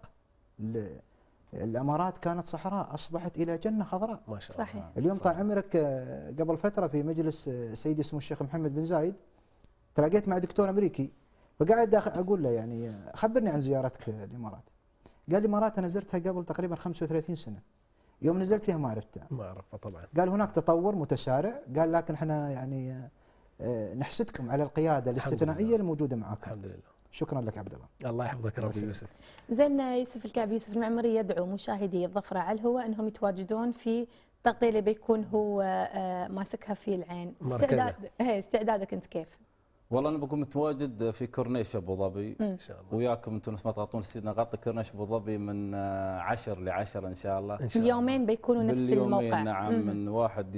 الامارات كانت صحراء اصبحت الى جنه خضراء ما شاء الله. صحيح. اليوم طال عمرك قبل فتره في مجلس سيدي اسمه الشيخ محمد بن زايد تلاقيت مع دكتور امريكي، فقاعد اقول له يعني خبرني عن زيارتك الامارات. قال الامارات انا زرتها قبل تقريبا 35 سنه، يوم نزلت فيها ما عرفتها. ما عرفتها طبعا. قال هناك تطور متسارع، قال لكن احنا يعني نحسدكم على القياده الاستثنائيه الموجوده معاكم. الحمد لله. شكرا لك عبد الله. الله يحفظك يا رب. يوسف. زين يوسف الكعبي، يوسف المعمري يدعو مشاهدي الظفره على الهواء انهم يتواجدون في التغطيه اللي بيكون هو ماسكها في العين. استعدادك انت كيف؟ والله انا بكون متواجد في كورنيش ابو ظبي ان شاء الله، وياكم انتم نفس ما تغطون السيد نغطي كورنيش ابو ظبي من 10 ل 10 ان شاء الله. اليومين بيكونوا نفس الموقع. نعم. من 1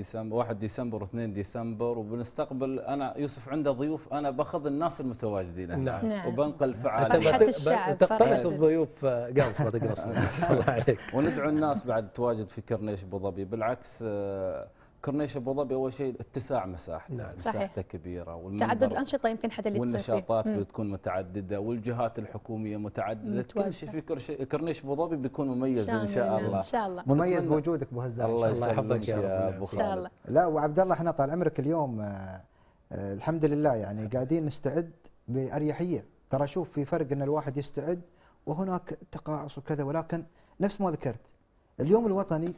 ديسمبر و2 ديسمبر، وبنستقبل انا يوسف عنده ضيوف، انا باخذ الناس المتواجدين. نعم. نعم. وبنقل فعاليه حتى الشعب تقتنص الضيوف قاص ما تقص. الله عليك. وندعو الناس بعد تواجد في كورنيش ابو ظبي. بالعكس كورنيش ابو ظبي اول شيء اتساع مساحته. نعم. مساحته كبيره، والتعدد الانشطه يمكن حتى اللي والنشاطات بتكون متعدده، والجهات الحكوميه متعدده، كل شيء في كورنيش ابو ظبي بيكون مميز ان شاء الله. ان شاء الله مميز بوجودك ابو هزاع. الله يحفظك يا ابو خالد. ان شاء الله. لا وعبد الله احنا طال عمرك اليوم الحمد لله يعني قاعدين نستعد باريحيه. ترى شوف في فرق ان الواحد يستعد وهناك تقاعس وكذا، ولكن نفس ما ذكرت اليوم الوطني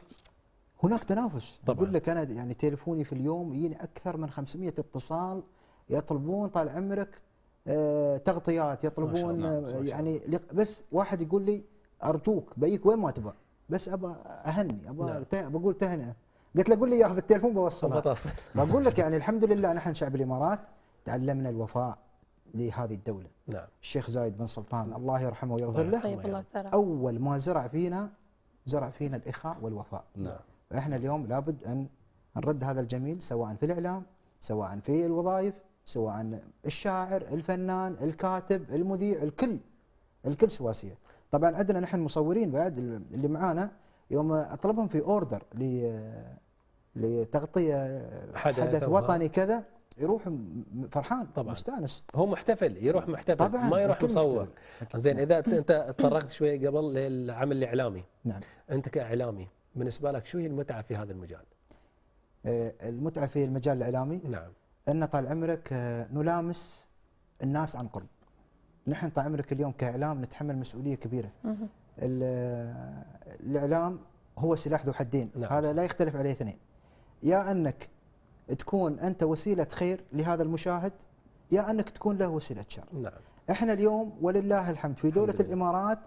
هناك تنافس. اقول لك انا يعني تليفوني في اليوم يجيني اكثر من 500 اتصال يطلبون طال عمرك تغطيات، يطلبون يعني بس واحد يقول لي ارجوك بيك وين ما تبغى، بس ابى اهني، ابى بقول تهنئه. قلت له قول لي ياخذ التليفون بوصله. بقول لك يعني الحمد لله نحن شعب الامارات تعلمنا الوفاء لهذه الدوله. نعم. الشيخ زايد بن سلطان الله يرحمه ويغفر له، اول ما زرع فينا الاخاء والوفاء. نعم. احنا اليوم لابد ان نرد هذا الجميل، سواء في الاعلام، سواء في الوظائف، سواء الشاعر، الفنان، الكاتب، المذيع، الكل سواسيه. طبعا عندنا نحن مصورين بعد اللي معانا يوم اطلبهم في اوردر لتغطيه حدث وطني كذا، يروح فرحان طبعا مستانس، هو محتفل، يروح محتفل طبعاً، ما يروح مصور. زين اذا انت تطرقت شويه قبل للعمل الاعلامي، نعم، انت كاعلامي بالنسبه لك شو هي المتعه في هذا المجال؟ المتعه في المجال الاعلامي، نعم، ان طال عمرك نلامس الناس عن قرب. نحن طال عمرك اليوم كاعلام نتحمل مسؤوليه كبيره. الاعلام هو سلاح ذو حدين، نعم، هذا لا يختلف عليه اثنين. يا انك تكون انت وسيله خير لهذا المشاهد، يا انك تكون له وسيله شر. نعم. احنا اليوم ولله الحمد في دوله الامارات،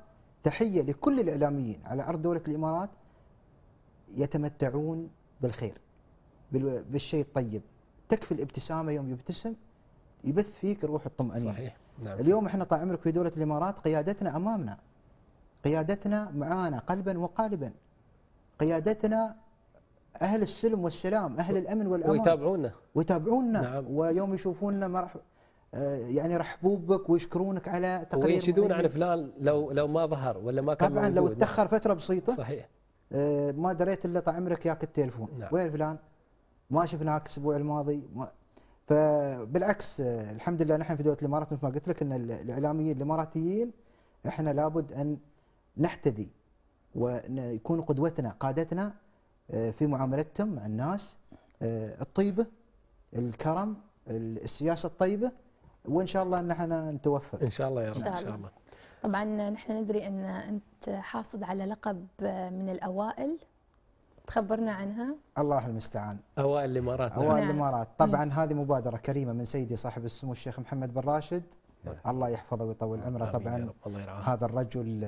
تحيه لكل الاعلاميين على ارض دوله الامارات، يتمتعون بالخير، بالشيء الطيب. تكفي الابتسامه، يوم يبتسم يبث فيك روح الطمأنينه. صحيح. نعم. اليوم احنا طال عمرك في دوله الامارات قيادتنا امامنا، قيادتنا معانا قلبا وقالبا، قيادتنا أهل السلم والسلام، أهل الأمن والأمان، ويتابعونا نعم. ويوم يشوفوننا مرحب يعني رحبوا بك ويشكرونك على تقرير، وينشدون على فلان لو ما ظهر ولا ما كان طبعا موجود. لو اتأخر فترة بسيطة، صحيح، ما دريت إلا طال عمرك ياك التليفون، نعم، وين فلان؟ ما شفناك الأسبوع الماضي. فبالعكس الحمد لله نحن في دولة الإمارات مثل ما قلت لك أن الإعلاميين الإماراتيين إحنا لابد أن نحتذي ويكون قدوتنا قادتنا في معاملتهم مع الناس، الطيبه، الكرم، السياسه الطيبه، وان شاء الله ان احنا نتوفق ان شاء الله يا رب. ان شاء الله. طبعا نحن ندري ان انت حاصد على لقب من الاوائل، تخبرنا عنها. الله المستعان. اوائل الامارات. اوائل نعم. الامارات طبعا. هذه مبادره كريمه من سيدي صاحب السمو الشيخ محمد بن راشد، الله يحفظه ويطول عمره. طبعا هذا الرجل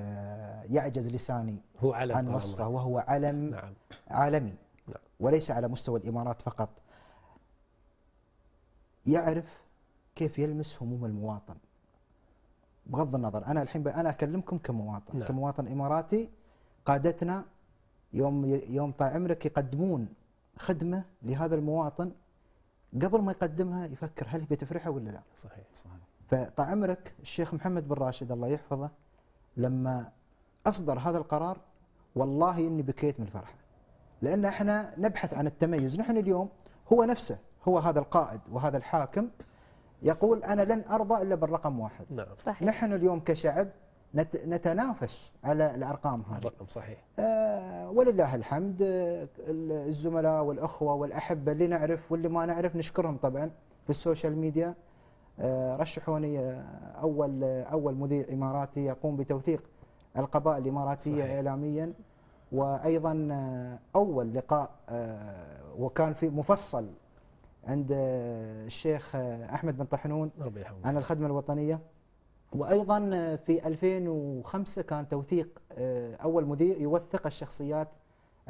يعجز لساني عن وصفه، وهو علم، نعم، عالمي، نعم، وليس على مستوى الامارات فقط. يعرف كيف يلمس هموم المواطن بغض النظر. انا الحين انا اكلمكم كمواطن، نعم، كمواطن اماراتي. قادتنا يوم طال عمرك يقدمون خدمه لهذا المواطن، قبل ما يقدمها يفكر هل بتفرحه ولا لا. صحيح صحيح. فطال عمرك الشيخ محمد بن راشد الله يحفظه لما أصدر هذا القرار، والله إني بكيت من الفرحة، لأن إحنا نبحث عن التميز. نحن اليوم هو نفسه، هو هذا القائد وهذا الحاكم يقول أنا لن أرضى إلا بالرقم واحد. نعم. صحيح. نحن اليوم كشعب نتنافس على الأرقام هذه. الرقم صحيح. ولله الحمد الزملاء والأخوة والأحبة اللي نعرف واللي ما نعرف نشكرهم طبعا في السوشيال ميديا، رشحوني أول مذيع إماراتي يقوم بتوثيق القبائل الإماراتية. صحيح. إعلاميا، وأيضا أول لقاء وكان في مفصل عند الشيخ أحمد بن طحنون عن الخدمة الوطنية، وأيضا في 2005 كان توثيق أول مذيع يوثق الشخصيات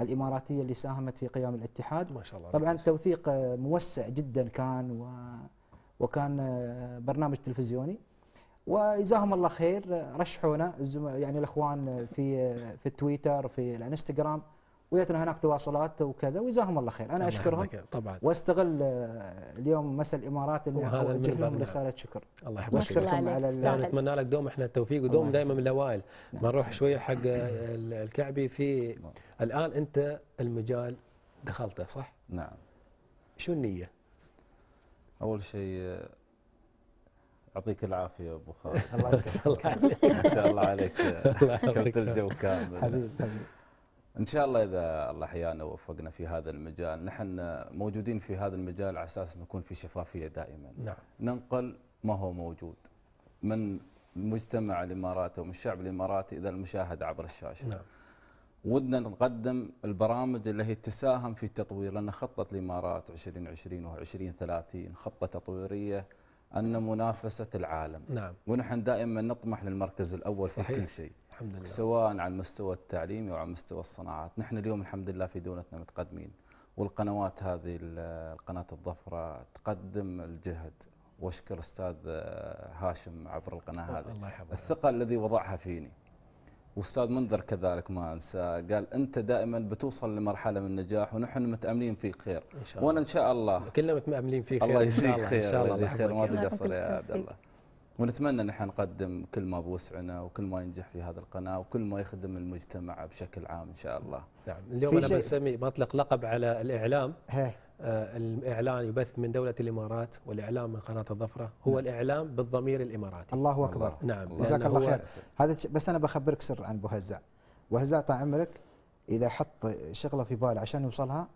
الإماراتية اللي ساهمت في قيام الاتحاد. ما شاء الله. طبعا توثيق موسع جدا كان، وكان برنامج تلفزيوني. وجزاهم الله خير، رشحونا يعني الاخوان في التويتر في الانستغرام، ويتنا هناك تواصلات وكذا، وجزاهم الله خير. انا اشكرهم طبعا، واستغل اليوم مساء الامارات اني اوجه لهم رساله شكر. الله يحفظك، واشكرهم على نتمنى لك دوم احنا التوفيق، ودوم دائما من الاوائل. بنروح شويه حق الكعبي. في الان انت المجال دخلته صح؟ نعم. شو النيه؟ أول شيء يعطيك العافية أبو خالد. الله يسلمك. ما شاء الله عليك، كرت الجو كامل. حبيبي حبيبي. إن شاء الله إذا الله حيانا ووفقنا في هذا المجال، نحن موجودين في هذا المجال على أساس نكون في شفافية دائما. نعم. ننقل ما هو موجود من المجتمع الإماراتي ومن الشعب الإماراتي إلى المشاهد عبر الشاشة. نعم. ودنا نقدم البرامج اللي هي تساهم في التطوير، لأن خطة الإمارات 2020 و2030 خطة تطويرية أن منافسة العالم. نعم. ونحن دائما نطمح للمركز الأول. صحيح. في كل شيء الحمد لله، سواء على المستوى التعليمي أو على مستوى الصناعات. نحن اليوم الحمد لله في دولتنا متقدمين، والقنوات هذه قناة الظفرة تقدم الجهد، واشكر أستاذ هاشم عبر القناة هذه. الله يحفظك. الثقة الذي وضعها فيني، واستاذ منذر كذلك ما انساه، قال انت دائما بتوصل لمرحله من النجاح، ونحن متاملين فيك خير. وانا ان شاء الله كلنا متاملين فيك خير. الله يجزيك خير. ان شاء الله يجزيك خير، ما تقصر يا عبد الله. ونتمنى نحن نقدم كل ما بوسعنا، وكل ما ينجح في هذا القناه، وكل ما يخدم المجتمع بشكل عام ان شاء الله. نعم. اليوم انا بسمي مطلق لقب على الاعلام. الإعلان يبث من دولة الإمارات والإعلام من قناة الظفرة هو الإعلام بالضمير الإماراتي. الله أكبر. نعم جزاك الله خير. هذا بس أنا بخبرك سر عن أبو هزاع. أبو هزاع طال عمرك إذا حط شغلة في باله عشان يوصلها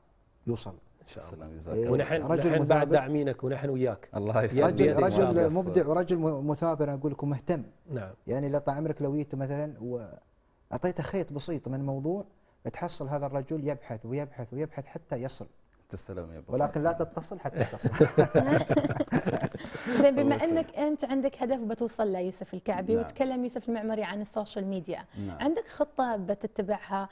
يوصل إن شاء الله. ونحن بعد داعمينك ونحن وياك. الله يسلمك. رجل مبدع ورجل مثابر أقول لكم مهتم. نعم. يعني لا طال عمرك لو جيت مثلا وأعطيته خيط بسيط من موضوع تحصل هذا الرجل يبحث ويبحث ويبحث حتى يصل. تسلم يا ابو ولكن لا تتصل حتى تصل. زين بما انك انت عندك هدف بتوصل له يوسف الكعبي نعم. وتكلم يوسف المعمري عن السوشيال ميديا، نعم. عندك خطه بتتبعها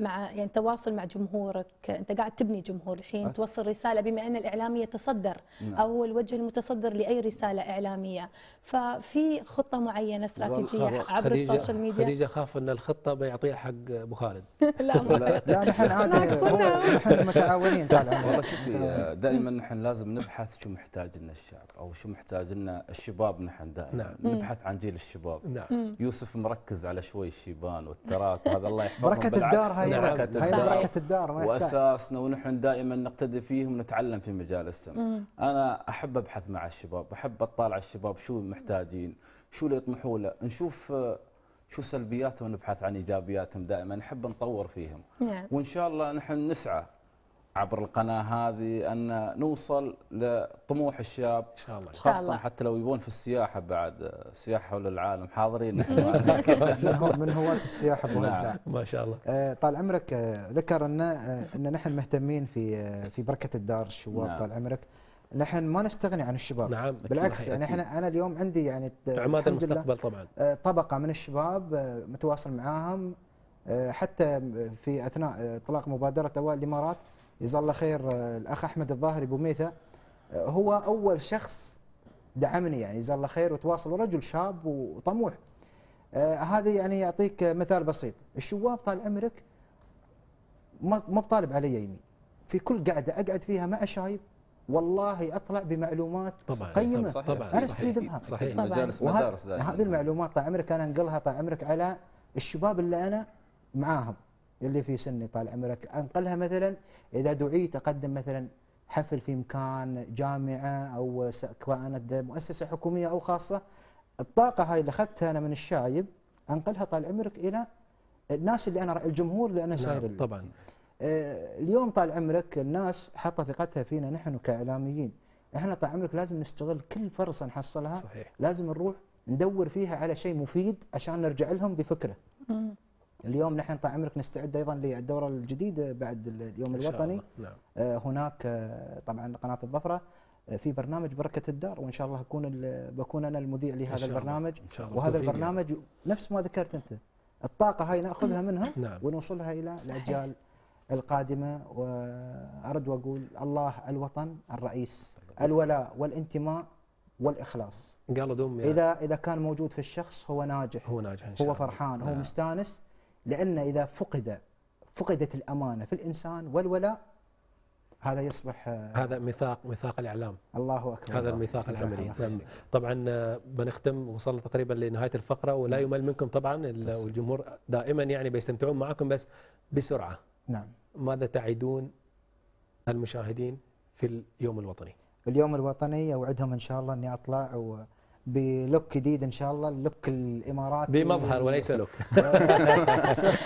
مع يعني تواصل مع جمهورك، انت قاعد تبني جمهور الحين توصل رساله بما ان الاعلام يتصدر نعم. او الوجه المتصدر لاي رساله اعلاميه، ففي خطه معينه استراتيجيه عبر السوشيال ميديا؟ خديجه خاف ان الخطه بيعطيها حق ابو خالد. لا نحن عادي نحن متعاونين. والله شوفي دائما نحن لازم نبحث شو محتاج لنا الشعب او شو محتاج لنا الشباب، نحن دائما نعم. نبحث عن جيل الشباب. نعم. يوسف مركز على شوي الشيبان والتراث هذا الله يحفظهم. بركه الدار هاي بركه الدار واساسنا، ونحن دائما نقتدي فيهم ونتعلم في مجال السم. انا احب ابحث مع الشباب، احب اطالع الشباب شو محتاجين، شو اللي يطمحوا له، نشوف شو سلبياتهم ونبحث عن ايجابياتهم، دائما نحب نطور فيهم. نعم. وان شاء الله نحن نسعى عبر القناة هذه أن نوصل لطموح الشاب إن شاء الله، خاصة حتى لو يبون في السياحة بعد سياحة حول العالم حاضرين من هواة السياحة أبو هزاع ما شاء الله. طال عمرك ذكر أن نحن مهتمين في بركة الدار الشباب. نعم. طال عمرك نحن ما نستغني عن الشباب. نعم. بالعكس يعني أنا اليوم عندي يعني عماد المستقبل طبعا طبقة من الشباب متواصل معاهم حتى في أثناء إطلاق مبادرة أوائل الإمارات. جزاه الله خير الاخ احمد الظاهري ابو ميثه هو اول شخص دعمني يعني جزاه الله خير وتواصل، ورجل شاب وطموح. هذا يعني يعطيك مثال بسيط. الشواب طال عمرك ما بطالب علي يمين، في كل قعده اقعد فيها مع شايب والله اطلع بمعلومات قيمه انا استفيد منها. صحيح. مجالس مدارس هذه المعلومات طال عمرك انا انقلها طال عمرك على الشباب اللي انا معاهم اللي في سني طال عمرك، انقلها مثلا اذا دعيت اقدم مثلا حفل في مكان جامعه او كانت مؤسسه حكوميه او خاصه، الطاقه هاي اللي اخذتها انا من الشايب انقلها طال عمرك الى الناس اللي انا الجمهور اللي انا ساير له. طبعا اليوم طال عمرك الناس حاطه ثقتها فينا نحن كاعلاميين، احنا طال عمرك لازم نستغل كل فرصه نحصلها. صحيح. لازم نروح ندور فيها على شيء مفيد عشان نرجع لهم بفكره. اليوم نحن طال عمرك نستعد ايضا للدوره الجديده بعد اليوم الوطني. نعم. هناك طبعا قناه الظفره في برنامج بركه الدار، وان شاء الله بكون انا المذيع لهذا البرنامج. إن شاء الله. وهذا البرنامج نفس ما ذكرت انت، الطاقه هاي ناخذها منها نعم. ونوصلها الى الاجيال القادمه. وارد واقول الله الوطن الرئيس، الولاء والانتماء والاخلاص. قالوا دوم يعني. اذا كان موجود في الشخص هو ناجح، هو ناجح إن شاء الله. هو فرحان، نعم. هو مستانس، لأن إذا فقدت الأمانة في الإنسان والولاء هذا يصبح هذا ميثاق الإعلام. الله أكبر. هذا الميثاق العملي. طبعا بنختم، وصلنا تقريبا لنهاية الفقرة ولا يمل منكم طبعا والجمهور دائما يعني بيستمتعون معكم، بس بسرعة نعم ماذا تعدون المشاهدين في اليوم الوطني؟ اليوم الوطني أوعدهم إن شاء الله أني أطلع بلوك جديد ان شاء الله، اللوك الاماراتي بمظهر وليس لوك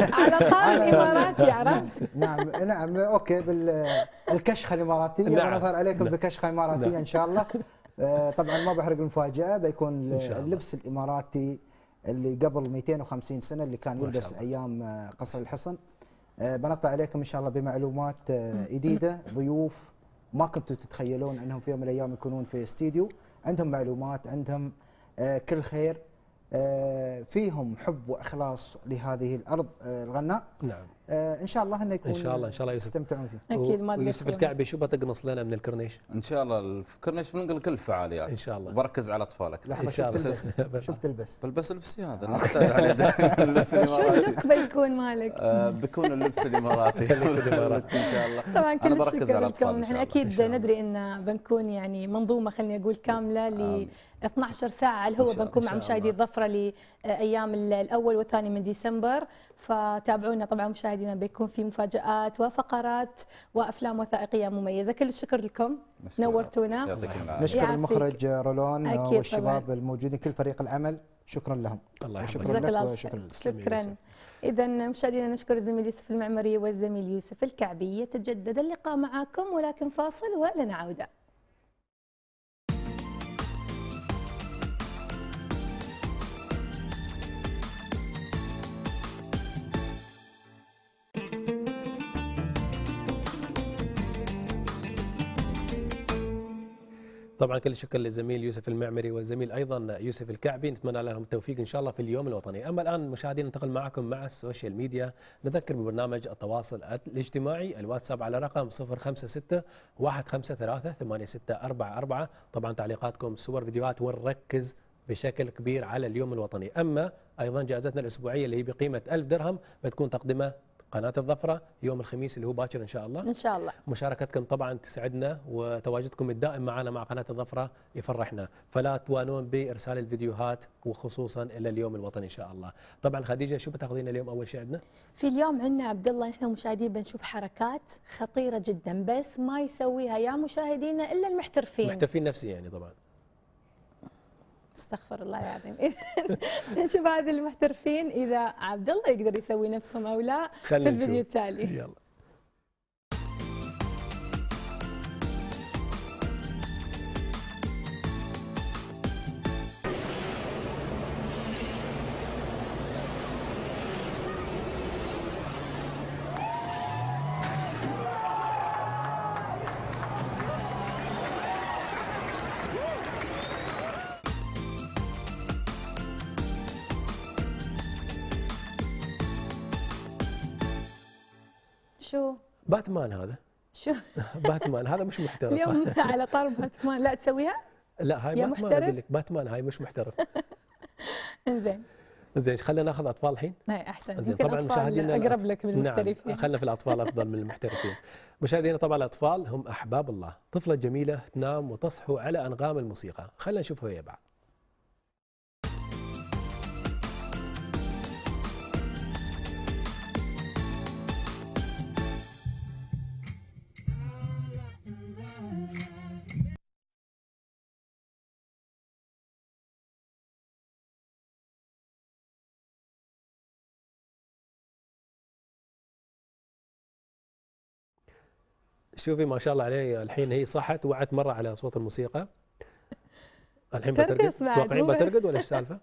على طار الاماراتي عرفت. نعم اوكي بالكشخه الاماراتيه. نعم. بنظهر عليكم نعم. بكشخه اماراتيه نعم. ان شاء الله. طبعا ما بحرق المفاجاه، بيكون اللبس الاماراتي اللي قبل 250 سنه اللي كان يلبس ايام قصر الحصن. بنطلع عليكم ان شاء الله بمعلومات جديده، ضيوف ما كنتوا تتخيلون انهم في يوم من الايام يكونون في استديو، عندهم معلومات، عندهم كل خير، فيهم حب واخلاص لهذه الارض الغناء. نعم. ان شاء الله انه يكون ان شاء الله يستمتعون فيه. اكيد ما تقصر. يوسف الكعبي شو بتقنص لنا من الكورنيش؟ ان شاء الله الكورنيش بننقل كل الفعاليات ان شاء الله، بركز على اطفالك ان شاء الله. شو بتلبس؟ بلبس لبسي هذا انا اعتاد عليه دائما اللبس الاماراتي. شو اللوك بيكون مالك؟ بيكون اللبس الاماراتي ان شاء الله. طبعا كل الشكر لكم، نحن اكيد ندري ان بنكون يعني منظومه خليني اقول كامله ل 12 ساعه على الهواء، بنكون مع مشاهدي الظفره لايام الاول والثاني من ديسمبر، فتابعونا طبعا مشاهدي قادمة بيكون في مفاجآت وفقرات وأفلام وثائقية مميزة. كل الشكر لكم، نورتونا. نشكر المخرج رولون والشباب الموجودين كل فريق العمل، شكرا لهم. الله يشكرك لك شكرا. إذا مشاهدينا نشكر الزميل يوسف المعمري والزميل يوسف الكعبي. يتجدد اللقاء معكم ولكن فاصل ولنا عودة. طبعا كل الشكر للزميل يوسف المعمري والزميل ايضا يوسف الكعبي، نتمنى لهم التوفيق ان شاء الله في اليوم الوطني. اما الان مشاهدينا ننتقل معكم مع السوشيال ميديا، نذكر ببرنامج التواصل الاجتماعي الواتساب على رقم 056-153-8644. طبعا تعليقاتكم، صور، فيديوهات، ونركز بشكل كبير على اليوم الوطني. اما ايضا جائزتنا الاسبوعيه اللي هي بقيمه 1000 درهم بتكون تقدمه قناة الظفرة يوم الخميس اللي هو باكر إن شاء الله. إن شاء الله مشاركتكم طبعا تسعدنا، وتواجدكم الدائم معنا مع قناة الظفرة يفرحنا، فلا توانون بإرسال الفيديوهات وخصوصا إلى اليوم الوطني إن شاء الله. طبعا خديجة، شو بتاخذينا اليوم أول شيء عندنا؟ في اليوم عندنا عبد الله، نحن مشاهدين بنشوف حركات خطيرة جدا بس ما يسويها يا مشاهدينا إلا المحترفين. محترفين نفسي يعني طبعا. استغفر الله العظيم. إذا نشوف هذه المحترفين إذا عبد الله يقدر يسوي نفسهم أو لا في الفيديو التالي. يلا. شو باتمان هذا؟ شو باتمان هذا؟ مش محترف اليوم على طار باتمان. لا تسويها؟ لا هاي باتمان، اقول لك باتمان هاي مش محترف. انزين زين، خلينا ناخذ اطفال الحين. هاي احسن، يمكن طبعا مشاهدينا اقرب لك من المحترفين. نعم، خلينا في الاطفال افضل من المحترفين. مشاهدينا طبعا الاطفال هم احباب الله. طفله جميله تنام وتصحو على انغام الموسيقى، خلينا نشوفها ويا بعض. شوفي ما شاء الله عليه، الحين هي صحت وعت مرة على صوت الموسيقى. الحين بترقد، توقعين بترقد ولا ايش السالفة؟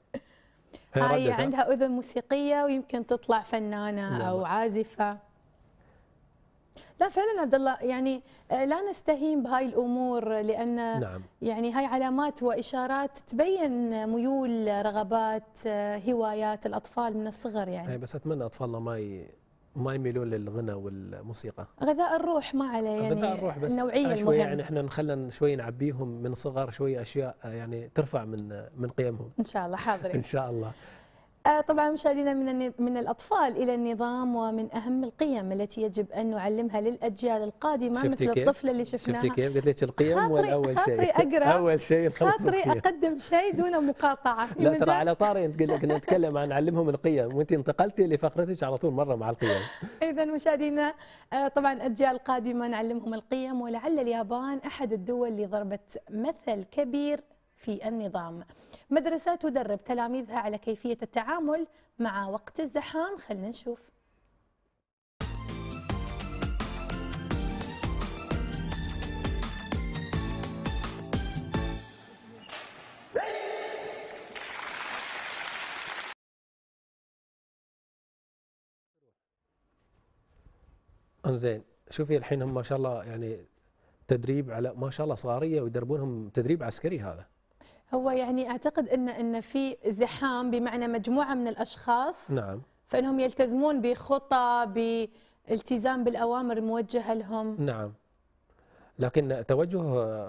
هي عندها أذن موسيقية ويمكن تطلع فنانة أو عازفة. لا فعلا عبد الله، يعني لا نستهين بهاي الأمور لأن نعم. يعني هاي علامات وإشارات تبين ميول، رغبات، هوايات الأطفال من الصغر يعني. بس أتمنى أطفالنا ما يميلون للغنى والموسيقى. غذاء الروح ما عليه يعني، غذاء الروح بس النوعية شوية يعني، احنا نخلنا شوي نعبيهم من صغر شوي اشياء يعني ترفع من قيمهم. ان شاء الله حاضرين. ان شاء الله. طبعا مشاهدينا، من الاطفال الى النظام، ومن اهم القيم التي يجب ان نعلمها للاجيال القادمه مثل الطفله اللي شفناها. شفتي كيف قلت لك القيم؟ ولا اول شيء اول شيء خاطري اقدم شيء دون مقاطعه. لا ترى على طاري كنا نتكلم عن نعلمهم القيم وانت انتقلتي لفقرتك على طول مره مع القيم. اذا مشاهدينا طبعا الاجيال القادمه نعلمهم القيم، ولعل اليابان احد الدول اللي ضربت مثل كبير في النظام. مدرسة تدرب تلاميذها على كيفية التعامل مع وقت الزحام، خلنا نشوف. انزين شوفي الحين هم ما شاء الله يعني تدريب على ما شاء الله صارية، ويدربونهم تدريب عسكري. هذا هو يعني اعتقد ان في زحام بمعنى مجموعه من الاشخاص، نعم، فانهم يلتزمون بخطى، بالتزام بالاوامر الموجهه لهم. نعم، لكن توجه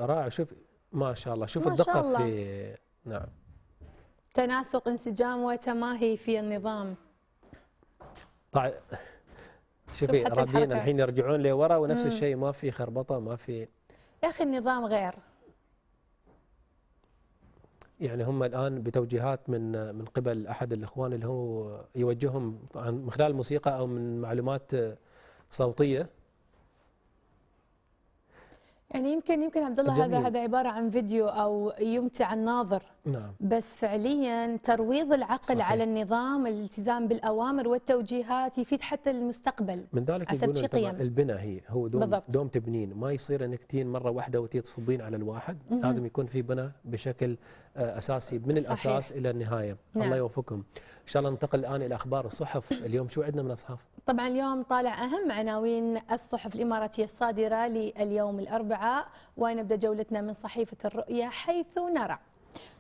رائع. شوف ما شاء الله، شوف الدقه في نعم تناسق، انسجام، وتماهي في النظام. طيب شوفي رادين الحين يرجعون لورا ونفس الشيء، ما في خربطه، ما في. يا اخي النظام غير يعني هم الآن بتوجيهات من قبل أحد الإخوان اللي هو يوجههم من خلال موسيقى أو من معلومات صوتية. يعني يمكن عبد الله هذا عبارة عن فيديو أو يمتع الناظر، نعم، بس فعليا ترويض العقل صحيح. على النظام، الالتزام بالأوامر والتوجيهات يفيد حتى المستقبل. من ذلك يقولون البناء هو دوم تبنين، ما يصير أنك تين مرة واحدة وتصبين على الواحد، لازم يكون في بناء بشكل أساسي من الأساس صحيح. إلى النهاية. نعم. الله يوفقكم. إن شاء الله ننتقل الآن إلى أخبار الصحف. اليوم شو عندنا من أصحاف؟ طبعا اليوم طالع أهم عناوين الصحف الإماراتية الصادرة لليوم الأربعاء، ونبدأ جولتنا من صحيفة الرؤية حيث نرى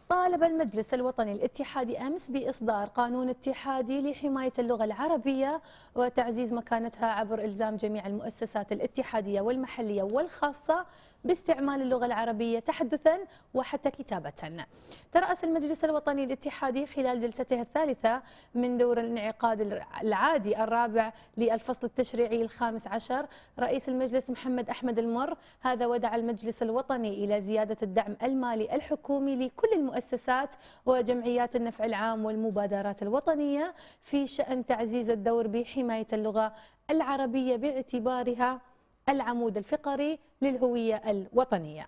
طالب المجلس الوطني الاتحادي أمس بإصدار قانون اتحادي لحماية اللغة العربية وتعزيز مكانتها عبر إلزام جميع المؤسسات الاتحادية والمحلية والخاصة باستعمال اللغة العربية تحدثا وحتى كتابة. ترأس المجلس الوطني الاتحادي خلال جلسته الثالثة من دور الانعقاد العادي الرابع للفصل التشريعي الخامس عشر رئيس المجلس محمد أحمد المر هذا ودع المجلس الوطني إلى زيادة الدعم المالي الحكومي لكل المؤسسات وجمعيات النفع العام والمبادرات الوطنية في شأن تعزيز الدور بحماية اللغة العربية باعتبارها العمود الفقري للهوية الوطنية.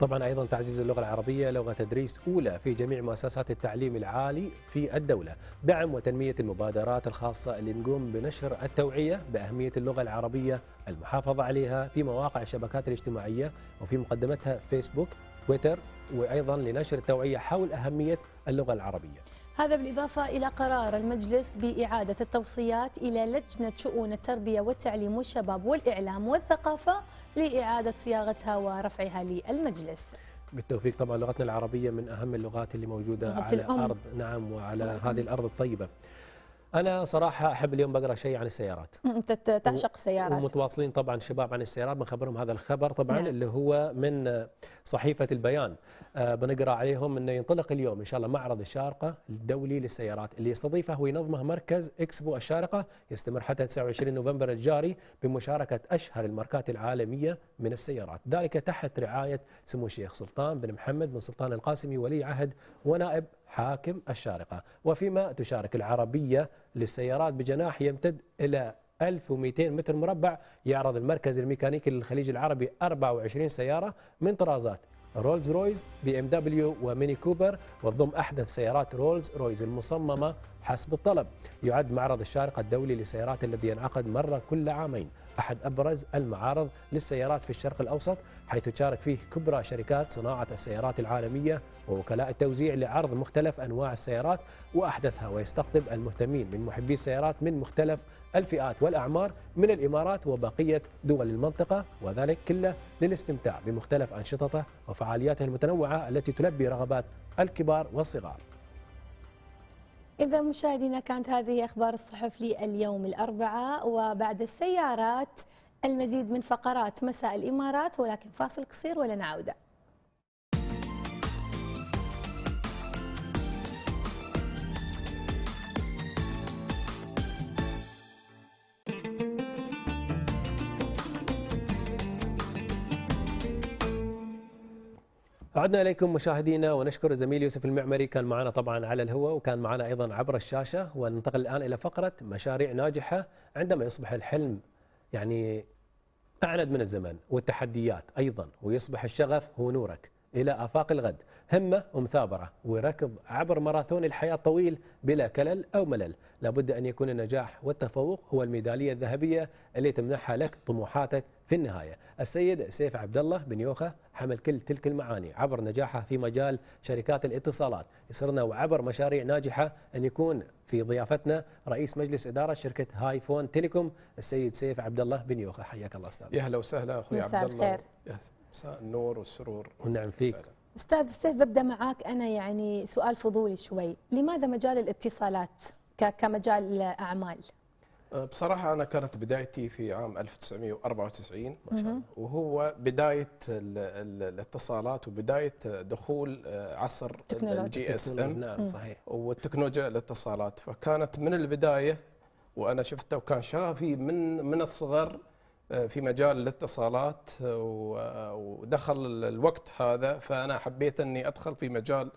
طبعا أيضا تعزيز اللغة العربية لغة تدريس أولى في جميع مؤسسات التعليم العالي في الدولة، دعم وتنمية المبادرات الخاصة اللي نقوم بنشر التوعية بأهمية اللغة العربية، المحافظة عليها في مواقع الشبكات الاجتماعية وفي مقدمتها فيسبوك، تويتر، وأيضا لنشر التوعية حول أهمية اللغة العربية. هذا بالإضافة إلى قرار المجلس بإعادة التوصيات إلى لجنة شؤون التربية والتعليم والشباب والإعلام والثقافة لإعادة صياغتها ورفعها للمجلس. بالتوفيق. طبعا لغتنا العربية من أهم اللغات اللي موجودة على الأرض، نعم، وعلى هذه الأرض الطيبة. أنا صراحة أحب اليوم بقرأ شيء عن السيارات. أنت تعشق السيارات. ومتواصلين طبعا شباب عن السيارات، بنخبرهم هذا الخبر طبعا نعم. اللي هو من صحيفة البيان، بنقرأ عليهم أنه ينطلق اليوم إن شاء الله معرض الشارقة الدولي للسيارات اللي يستضيفه وينظمه مركز إكسبو الشارقة، يستمر حتى 29 نوفمبر الجاري بمشاركة أشهر الماركات العالمية من السيارات، ذلك تحت رعاية سمو الشيخ سلطان بن محمد بن سلطان القاسمي ولي عهد ونائب حاكم الشارقة، وفيما تشارك العربية للسيارات بجناح يمتد إلى 1200 متر مربع. يعرض المركز الميكانيكي للخليج العربي 24 سيارة من طرازات رولز رويز، بي ام دبليو، وميني كوبر، وتضم أحدث سيارات رولز رويز المصممة حسب الطلب. يعد معرض الشارقة الدولي للسيارات الذي ينعقد مرة كل عامين أحد أبرز المعارض للسيارات في الشرق الأوسط، حيث تشارك فيه كبرى شركات صناعة السيارات العالمية ووكلاء التوزيع لعرض مختلف أنواع السيارات وأحدثها، ويستقطب المهتمين من محبي السيارات من مختلف الفئات والأعمار من الإمارات وبقية دول المنطقة، وذلك كله للاستمتاع بمختلف أنشطته وفعالياته المتنوعة التي تلبي رغبات الكبار والصغار. إذا مشاهدينا كانت هذه أخبار الصحف لليوم الأربعاء، وبعد السيارات المزيد من فقرات مساء الإمارات، ولكن فاصل قصير ولنا عودة. عدنا إليكم مشاهدينا، ونشكر زميل يوسف المعمري كان معنا طبعا على الهواء وكان معنا أيضا عبر الشاشة. وننتقل الآن إلى فقرة مشاريع ناجحة عندما يصبح الحلم يعني أعند من الزمن والتحديات أيضا، ويصبح الشغف هو نورك إلى آفاق الغد، همة ومثابرة وركض عبر ماراثون الحياة طويل بلا كلل أو ملل. لابد أن يكون النجاح والتفوق هو الميدالية الذهبية اللي تمنحها لك طموحاتك في النهاية. السيد سيف عبدالله بن يوخه حمل كل تلك المعاني عبر نجاحه في مجال شركات الاتصالات. يسرنا وعبر مشاريع ناجحة أن يكون في ضيافتنا رئيس مجلس إدارة شركة هاي فون تيليكوم السيد سيف عبدالله بن يوخه. حياك الله أستاذ. يا هلا وسهلا أخوي عبد الله. مساء النور والسرور. ونعم فيك. أستاذ سيف، ببدأ معاك أنا يعني سؤال فضولي شوي، لماذا مجال الاتصالات كمجال أعمال؟ بصراحة أنا كانت بدايتي في عام 1994 ما شاء الله، وهو بداية الاتصالات وبداية دخول عصر الجي اس ام. نعم صحيح. والتكنولوجيا الاتصالات، فكانت من البداية وأنا شفتها وكان شغفي من الصغر في مجال الاتصالات ودخل الوقت هذا، فأنا حبيت أني أدخل في مجال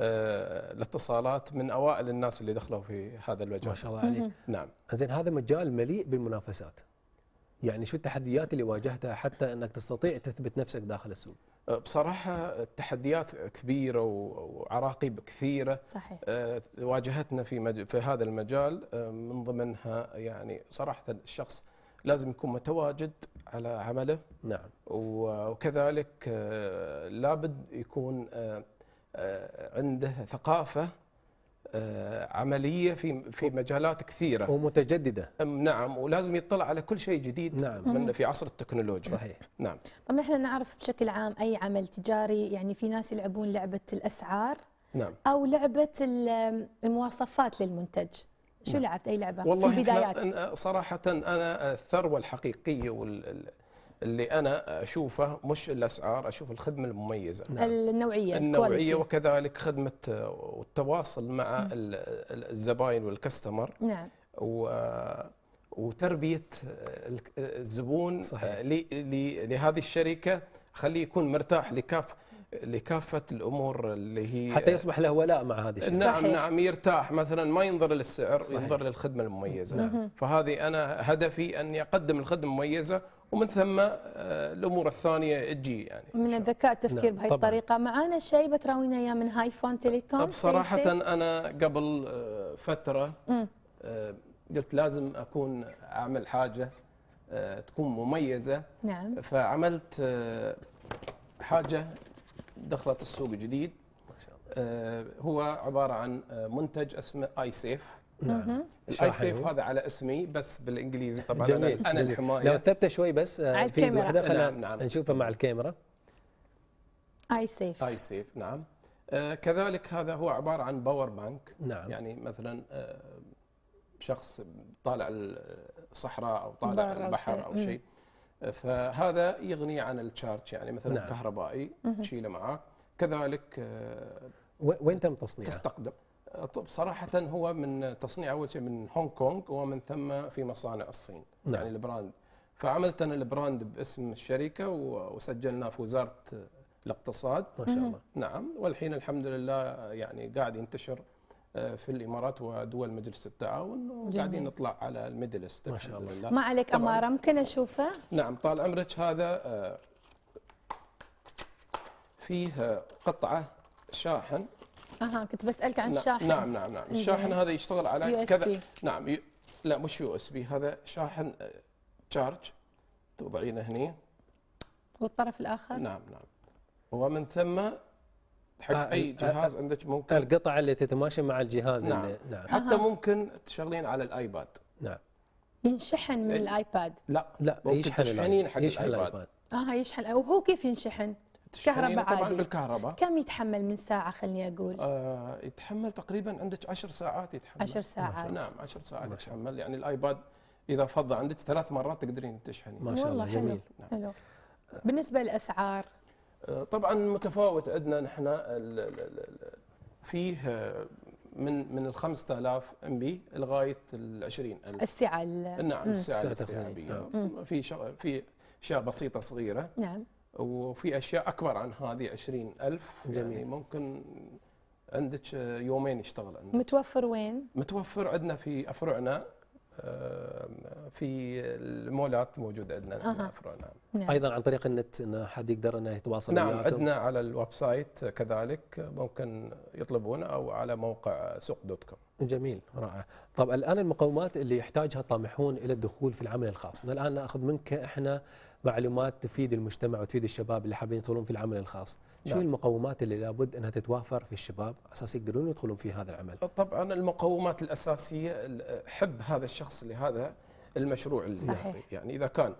الاتصالات من أوائل الناس اللي دخلوا في هذا المجال. ما شاء الله عليك. نعم. زين، هذا مجال مليء بالمنافسات، يعني شو التحديات اللي واجهتها حتى أنك تستطيع تثبت نفسك داخل السوق؟ بصراحة التحديات كبيرة وعراقيب كثيرة. صحيح. واجهتنا في هذا المجال، من ضمنها يعني صراحة الشخص لازم يكون متواجد على عمله. نعم. وكذلك لابد يكون عنده ثقافة عملية في مجالات كثيرة ومتجددة. نعم، ولازم يطلع على كل شيء جديد. نعم. من في عصر التكنولوجيا. صحيح. نعم. طب احنا نعرف بشكل عام أي عمل تجاري، يعني في ناس يلعبون لعبة الأسعار. نعم. أو لعبة المواصفات للمنتج. شو نعم. لعبت أي لعبة والله في البدايات؟ صراحة أنا الثروة الحقيقية اللي أنا أشوفه مش الأسعار، أشوف الخدمة المميزة. نعم. النوعية وكذلك خدمة والتواصل مع الزبائن والكستمر. نعم. وتربية الزبون لهذه الشركة، خليه يكون مرتاح لكافة الأمور اللي هي حتى يصبح له ولاء مع هذه الشركة. نعم. صحيح. نعم، يرتاح مثلا، ما ينظر للسعر. صحيح. ينظر للخدمة المميزة. نعم. فهذه أنا هدفي أني أقدم الخدمة المميزة، ومن ثم الامور الثانيه تجي يعني من الذكاء التفكير. نعم. بهي الطريقه. معانا شيء بتراوينا اياه من هاي فون تيليكوم. بصراحه انا قبل فتره قلت لازم اكون اعمل حاجه تكون مميزه. نعم. فعملت حاجه دخلت السوق جديد، هو عباره عن منتج اسمه اي سيف. نعم. الاي سيف هذا على اسمي بس بالانجليزي طبعا. جميل. انا الحمايه لو ثبته شوي بس على الكاميرا. نعم. نعم. نشوفه مع الكاميرا. اي سيف. اي سيف. نعم. كذلك هذا هو عباره عن باور بانك. نعم. يعني مثلا شخص طالع الصحراء او طالع البحر او شيء، فهذا يغني عن التشارج، يعني مثلا. نعم. كهربائي تشيله معك. كذلك وين تم تصنيعه؟ تستخدم بصراحة هو من تصنيع أول شيء من هونغ كونغ، ومن ثم في مصانع الصين. نعم. يعني البراند، فعملت أنا البراند باسم الشركة وسجلناه في وزارة الاقتصاد. ما شاء الله. نعم. والحين الحمد لله يعني قاعد ينتشر في الإمارات ودول مجلس التعاون، وقاعدين نطلع على الميدل إيست. ما شاء الله. ما عليك أمارة، ممكن أشوفه؟ نعم، طال عمرك. هذا فيه قطعة شاحن. اها، كنت بسالك عن الشاحن. نعم نعم نعم. الشاحن هذا يشتغل على كذا. نعم. لا مش يو اس بي، هذا شاحن تشارج، توضعينه هني والطرف الاخر. نعم نعم. ومن ثم حق اي جهاز عندك ممكن القطعه اللي تتماشى مع الجهاز. نعم. اللي نعم. حتى ممكن تشغلين على الايباد. نعم. ينشحن من الايباد؟ لا لا، يشحن. تشحنين حق الايباد. يشحن. وهو كيف ينشحن؟ كهرباء عادي. بالكهرباء. كم يتحمل من ساعة؟ خلني أقول يتحمل تقريبا عندك 10 ساعات يتحمل. 10 ساعات. نعم 10 ساعات يتحمل، يعني الآيباد إذا فض عندك 3 مرات تقدرين تشحني. ما شاء الله. جميل. نعم. حلو. بالنسبة للأسعار طبعا متفاوت عندنا نحن فيه من ال 5000 ام بي لغاية ال 20000. السعة. نعم. السعة الاستيعابية. في أشياء بسيطة صغيرة. نعم. وفي اشياء اكبر عن هذه 20000. يعني ممكن عندك يومين يشتغل عندك. متوفر وين؟ متوفر عندنا في افرعنا، في المولات موجوده عندنا. افرعنا. نعم. ايضا عن طريق النت ان حد يقدر انه يتواصل معاكم. نعم، عندنا على الويب سايت كذلك ممكن يطلبونه، او على موقع suq.com. جميل، رائع. طب الان المقومات اللي يحتاجها الطامحون الى الدخول في العمل الخاص، الان ناخذ منك احنا معلومات تفيد المجتمع وتفيد الشباب اللي حابين يدخلون في العمل الخاص. شو المقومات اللي لابد انها تتوافر في الشباب اساس يقدرون يدخلون في هذا العمل؟ طبعا المقومات الاساسيه، حب هذا الشخص لهذا المشروع اللي يبغي. يعني اذا كان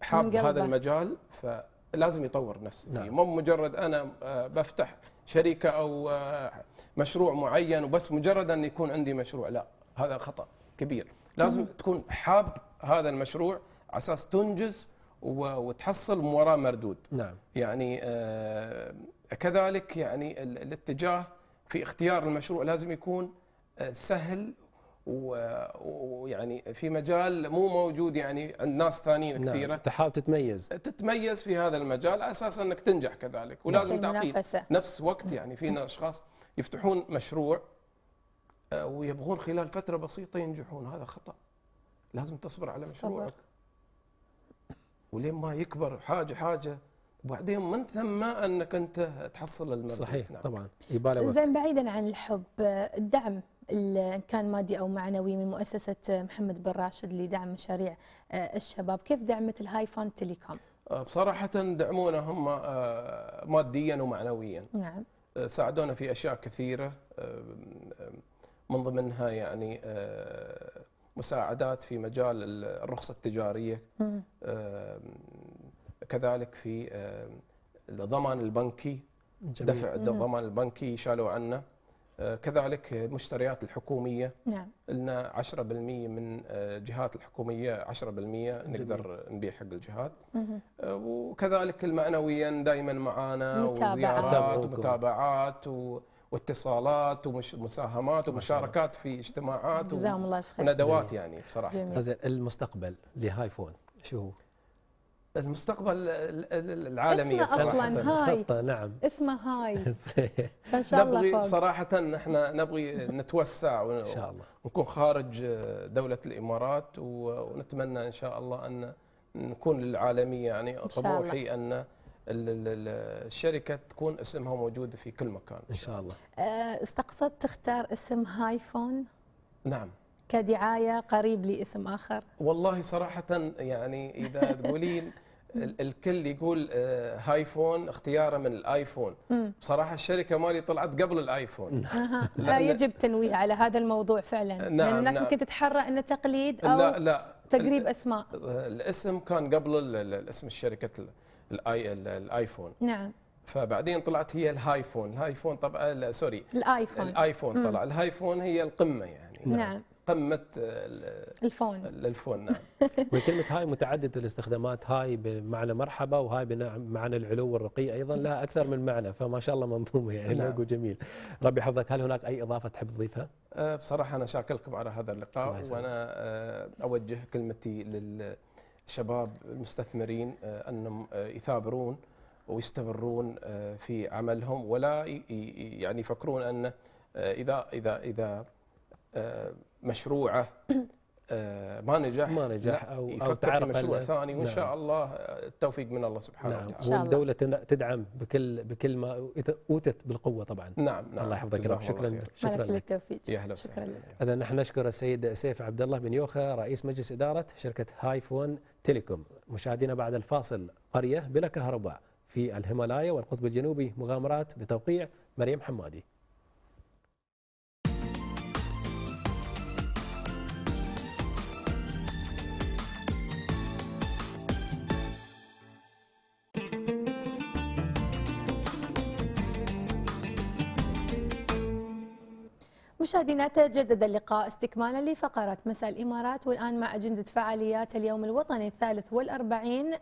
حاب هذا المجال فلازم يطور نفسه فيه، مو مجرد انا بفتح شركه او مشروع معين وبس مجرد ان يكون عندي مشروع. لا، هذا خطا كبير. لازم تكون حاب هذا المشروع على اساس تنجز وتحصل من وراه مردود. نعم. يعني كذلك يعني الاتجاه في اختيار المشروع لازم يكون سهل ويعني في مجال مو موجود يعني عند ناس ثانيين كثيره. نعم. تحاول تتميز في هذا المجال اساسا انك تنجح كذلك، ولازم تعطي نفس وقت. يعني فينا اشخاص يفتحون مشروع ويبغون خلال فتره بسيطه ينجحون، هذا خطا. لازم تصبر على مشروعك ولين ما يكبر حاجه حاجه، وبعدين من ثم انك انت تحصل المرض. صحيح. نعم. طبعا يباله وقت. زين، بعيدا عن الحب، الدعم ان كان مادي او معنوي من مؤسسه محمد بن راشد لدعم مشاريع الشباب، كيف دعمت الهاي فاند تيليكوم؟ بصراحه دعمونا هم ماديا ومعنويا. نعم. ساعدونا في اشياء كثيره، من ضمنها يعني مساعدات في مجال الرخصه التجاريه، كذلك في الضمان البنكي. جميل. دفع الضمان البنكي شالوا عنا، كذلك المشتريات الحكومية. نعم. لنا 10% من الجهات الحكومية، 10% نقدر نبيع حق الجهات. وكذلك المعنويا دائما معانا، وزيارات ومتابعات واتصالات ومساهمات ومشاركات في اجتماعات وندوات. يعني بصراحة المستقبل لهاي فون شو هو؟ المستقبل العالمي صراحة اسمه. نعم. اسمه هاي. ان شاء الله نبغي صراحة احنا نبغي نتوسع ان شاء الله، ونكون خارج دولة الامارات، ونتمنى ان شاء الله ان نكون للعالمية. يعني طموحي ان الشركة تكون اسمها موجودة في كل مكان ان شاء الله. استقصدت تختار اسم هاي فون؟ نعم، كدعاية قريب لاسم آخر. والله صراحة يعني إذا تقولين الكل يقول هايفون اختياره من الآيفون، بصراحة الشركة مالي طلعت قبل الآيفون. لا يجب تنويه على هذا الموضوع فعلا. نعم. لأن الناس ممكن تتحرى أنه تقليد أو لا تقريب أسماء. الاسم كان قبل الاسم الشركة الآيفون. نعم. فبعدين طلعت هي الهايفون. الهايفون طبعا سوري، الآيفون. الآيفون طلع الهايفون هي القمة يعني. نعم. قمة الفون. الفون. نعم. وكلمة هاي متعددة الاستخدامات، هاي بمعنى مرحبا، وهاي بمعنى العلو والرقي، أيضا لها أكثر من معنى، فما شاء الله منظومة يعني. نعم. لوجو جميل. ربي حفظك. هل هناك أي إضافة تحب تضيفها؟ بصراحة أنا شاكركم على هذا اللقاء، وأنا أوجه كلمتي للشباب المستثمرين أنهم يثابرون ويستمرون في عملهم، ولا يعني يفكرون أن إذا مشروعه ما نجح أو تعرف مشروع ثاني. وان شاء الله التوفيق من الله سبحانه وتعالى، والدوله تدعم بكل ما اوتت بالقوه طبعا. نعم. الله يحفظك يا رب. شكرا للتوفيق. يا اهلا وسهلا. اذا نحن نشكر السيد سيف عبدالله بن يوخه رئيس مجلس اداره شركه هايفون تيليكوم. مشاهدينا بعد الفاصل، قريه بلا كهرباء في الهيمالايا والقطب الجنوبي، مغامرات بتوقيع مريم حمادي. مشاهدينا، تجدد اللقاء استكمالا لفقرة مساء الإمارات، والآن مع أجندة فعاليات اليوم الوطني الثالث والأربعين.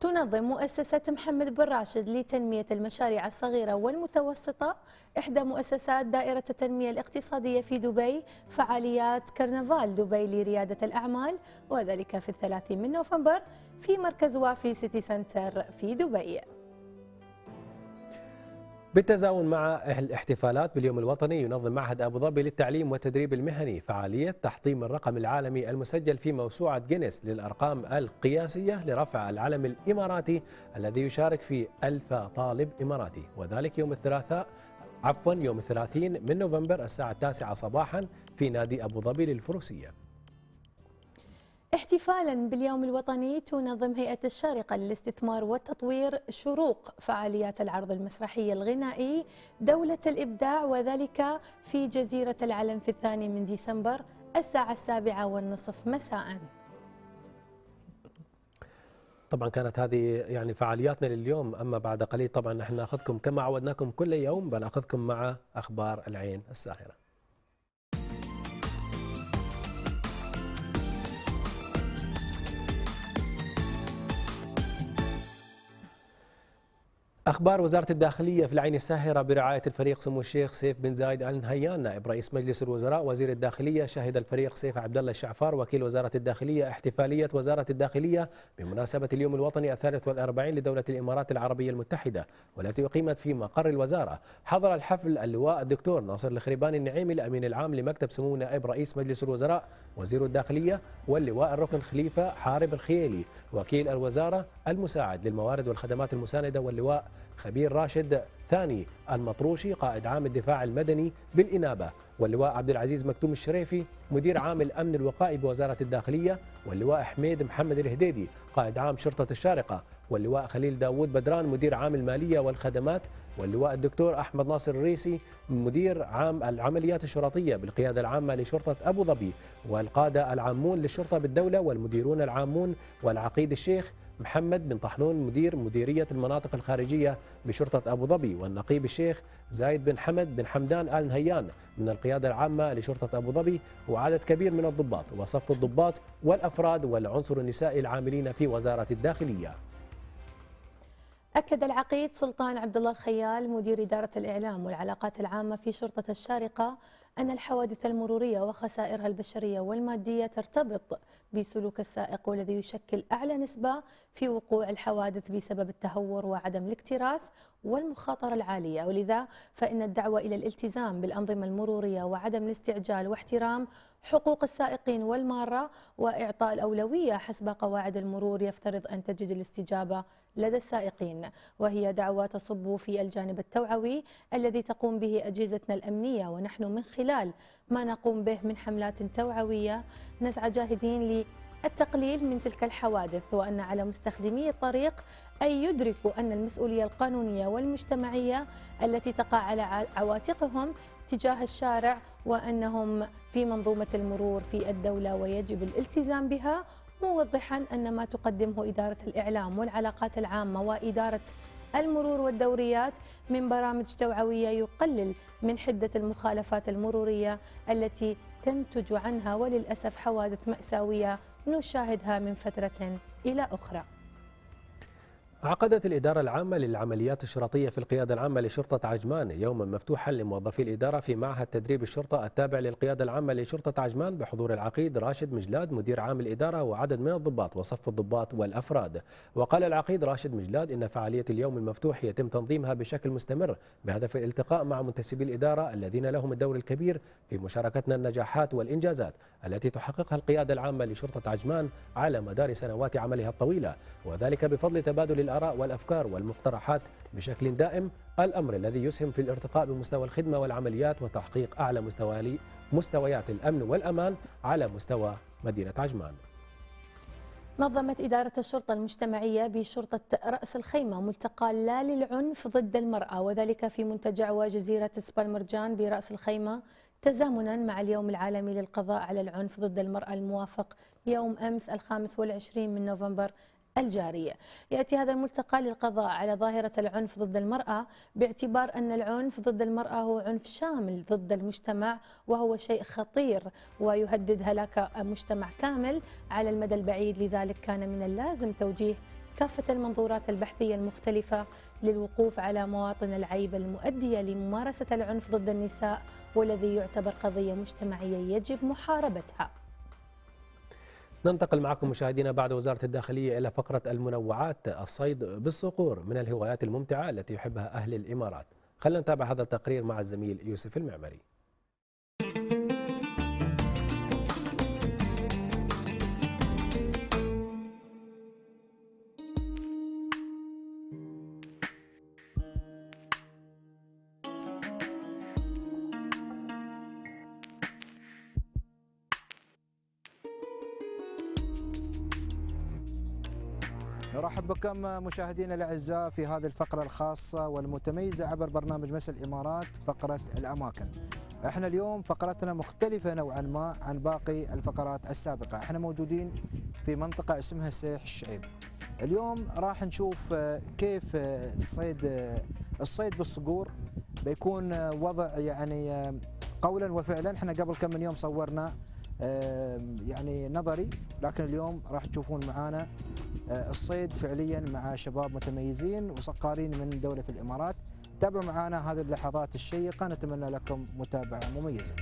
تنظم مؤسسة محمد بن راشد لتنمية المشاريع الصغيرة والمتوسطة، إحدى مؤسسات دائرة التنمية الاقتصادية في دبي، فعاليات كرنفال دبي لريادة الأعمال، وذلك في 30 نوفمبر في مركز وافي سيتي سنتر في دبي. بالتزامن مع الاحتفالات باليوم الوطني، ينظم معهد أبوظبي للتعليم والتدريب المهني فعالية تحطيم الرقم العالمي المسجل في موسوعة جينيس للأرقام القياسية لرفع العلم الإماراتي الذي يشارك فيه 1000 طالب إماراتي، وذلك يوم 30 من نوفمبر الساعة 9 صباحا في نادي أبوظبي للفروسية. احتفالا باليوم الوطني، تنظم هيئة الشارقة للاستثمار والتطوير شروق فعاليات العرض المسرحي الغنائي دولة الإبداع، وذلك في جزيرة العلم في 2 من ديسمبر الساعة 7:30 مساء. طبعا كانت هذه يعني فعالياتنا لليوم. أما بعد قليل طبعا نحن نأخذكم كما عودناكم كل يوم، بنأخذكم مع أخبار العين الساحرة. أخبار وزارة الداخلية في العين الساهرة برعاية الفريق سمو الشيخ سيف بن زايد آل نهيان نائب رئيس مجلس الوزراء وزير الداخلية، شهد الفريق سيف عبدالله الشعفار وكيل وزارة الداخلية احتفالية وزارة الداخلية بمناسبة اليوم الوطني ال43 لدولة الإمارات العربية المتحدة والتي أقيمت في مقر الوزارة. حضر الحفل اللواء الدكتور ناصر الخريباني النعيمي الأمين العام لمكتب سمو نائب رئيس مجلس الوزراء وزير الداخلية، واللواء الركن خليفة حارب الخيالي وكيل الوزارة المساعد للموارد والخدمات المساندة، واللواء خبير راشد ثاني المطروشي قائد عام الدفاع المدني بالإنابة، واللواء عبد العزيز مكتوم الشريفي مدير عام الأمن الوقائي بوزارة الداخلية، واللواء حميد محمد الهديدي قائد عام شرطة الشارقة، واللواء خليل داوود بدران مدير عام المالية والخدمات، واللواء الدكتور أحمد ناصر الريسي مدير عام العمليات الشرطية بالقيادة العامة لشرطة أبو ظبي، والقادة العامون للشرطة بالدولة والمديرون العامون، والعقيد الشيخ محمد بن طحنون مدير مديرية المناطق الخارجية بشرطة أبو ظبي، والنقيب الشيخ زايد بن حمد بن حمدان آل نهيان من القيادة العامة لشرطة أبو ظبي، وعدد كبير من الضباط وصف الضباط والأفراد والعنصر النسائي العاملين في وزارة الداخلية. أكد العقيد سلطان عبد الله الخيال مدير إدارة الإعلام والعلاقات العامة في شرطة الشارقة أن الحوادث المرورية وخسائرها البشرية والمادية ترتبط بسلوك السائق، والذي يشكل أعلى نسبة في وقوع الحوادث بسبب التهور وعدم الاكتراث والمخاطرة العالية، ولذا فإن الدعوة إلى الالتزام بالأنظمة المرورية وعدم الاستعجال واحترام حقوق السائقين والمارة وإعطاء الأولوية حسب قواعد المرور يفترض أن تجد الاستجابة لدى السائقين، وهي دعوة تصب في الجانب التوعوي الذي تقوم به أجهزتنا الأمنية، ونحن من خلال ما نقوم به من حملات توعوية نسعى جاهدين للتقليل من تلك الحوادث، وأن على مستخدمي الطريق أن يدركوا أن المسؤولية القانونية والمجتمعية التي تقع على عواتقهم تجاه الشارع وأنهم في منظومة المرور في الدولة ويجب الالتزام بها، موضحا أن ما تقدمه إدارة الإعلام والعلاقات العامة وإدارة المرور والدوريات من برامج توعوية يقلل من حدة المخالفات المرورية التي تنتج عنها وللأسف حوادث مأساوية نشاهدها من فترة إلى أخرى. عقدت الإدارة العامة للعمليات الشرطية في القيادة العامة لشرطة عجمان يوما مفتوحا لموظفي الإدارة في معهد تدريب الشرطة التابع للقيادة العامة لشرطة عجمان بحضور العقيد راشد مجلاد مدير عام الإدارة وعدد من الضباط وصف الضباط والأفراد. وقال العقيد راشد مجلاد إن فعالية اليوم المفتوح يتم تنظيمها بشكل مستمر بهدف الالتقاء مع منتسبي الإدارة الذين لهم الدور الكبير في مشاركتنا النجاحات والإنجازات التي تحققها القيادة العامة لشرطة عجمان على مدار سنوات عملها الطويلة، وذلك بفضل تبادل الآراء والأفكار والمقترحات بشكل دائم، الأمر الذي يسهم في الارتقاء بمستوى الخدمة والعمليات وتحقيق أعلى مستويات الأمن والأمان على مستوى مدينة عجمان. نظمت إدارة الشرطة المجتمعية بشرطة رأس الخيمة ملتقى لا للعنف ضد المرأة، وذلك في منتجع وجزيرة سبالمرجان برأس الخيمة تزامنا مع اليوم العالمي للقضاء على العنف ضد المرأة الموافق يوم أمس 25 نوفمبر الجارية. يأتي هذا الملتقى للقضاء على ظاهرة العنف ضد المرأة باعتبار أن العنف ضد المرأة هو عنف شامل ضد المجتمع، وهو شيء خطير ويهدد هلاك مجتمع كامل على المدى البعيد، لذلك كان من اللازم توجيه كافة المنظورات البحثية المختلفة للوقوف على مواطن العيب المؤدية لممارسة العنف ضد النساء، والذي يعتبر قضية مجتمعية يجب محاربتها. ننتقل معكم مشاهدينا بعد وزارة الداخلية إلى فقرة المنوعات، الصيد بالصقور من الهوايات الممتعة التي يحبها أهل الإمارات. خلينا نتابع هذا التقرير مع الزميل يوسف المعمري. نرحب بكم مشاهدينا الاعزاء في هذه الفقره الخاصه والمتميزه عبر برنامج مساء الامارات، فقره الاماكن. احنا اليوم فقرتنا مختلفه نوعا ما عن باقي الفقرات السابقه، احنا موجودين في منطقه اسمها سيح الشعيب. اليوم راح نشوف كيف الصيد بالصقور بيكون وضع يعني قولا وفعلا. احنا قبل كم من يوم صورنا يعني نظري، لكن اليوم راح تشوفون معانا الصيد فعليا مع شباب متميزين وصقارين من دولة الإمارات. تابعوا معانا هذه اللحظات الشيقة، نتمنى لكم متابعة مميزة.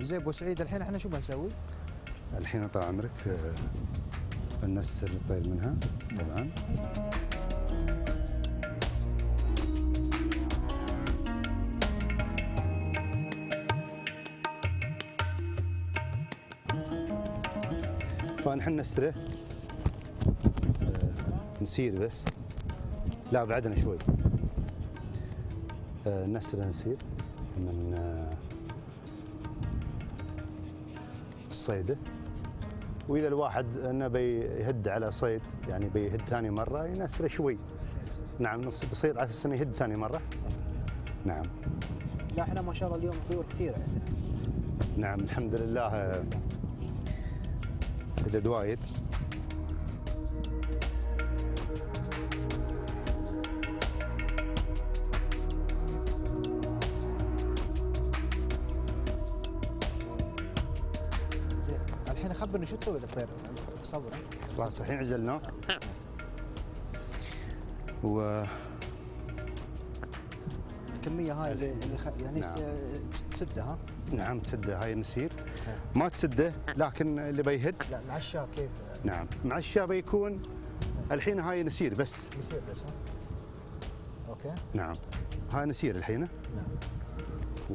زين ابو سعيد، الحين احنا شو بنسوي؟ الحين طال عمرك بننسر الطير منها طبعا. فنحن نسره نسير بس، لا بعدنا شوي نسره نسير من صيده. واذا الواحد انه بيهد على صيد يعني بيهد ثاني مره ينسره شوي. نعم بصيد على اساس انه يهد ثاني مره. نعم. لا احنا ما شاء الله اليوم طيور كثيره عندنا. نعم الحمد لله عدد وايد. خبرني شو تسوي للطير؟ صور خلاص الحين عزلناه و الكميه هاي اللي يعني تسده. ها نعم تسده، هاي نسير ما تسده، لكن اللي بيهد لا مع الشاب كيف؟ نعم مع الشاب يكون الحين هاي نسير بس، نسير بس. ها اوكي نعم هاي نسير الحين. نعم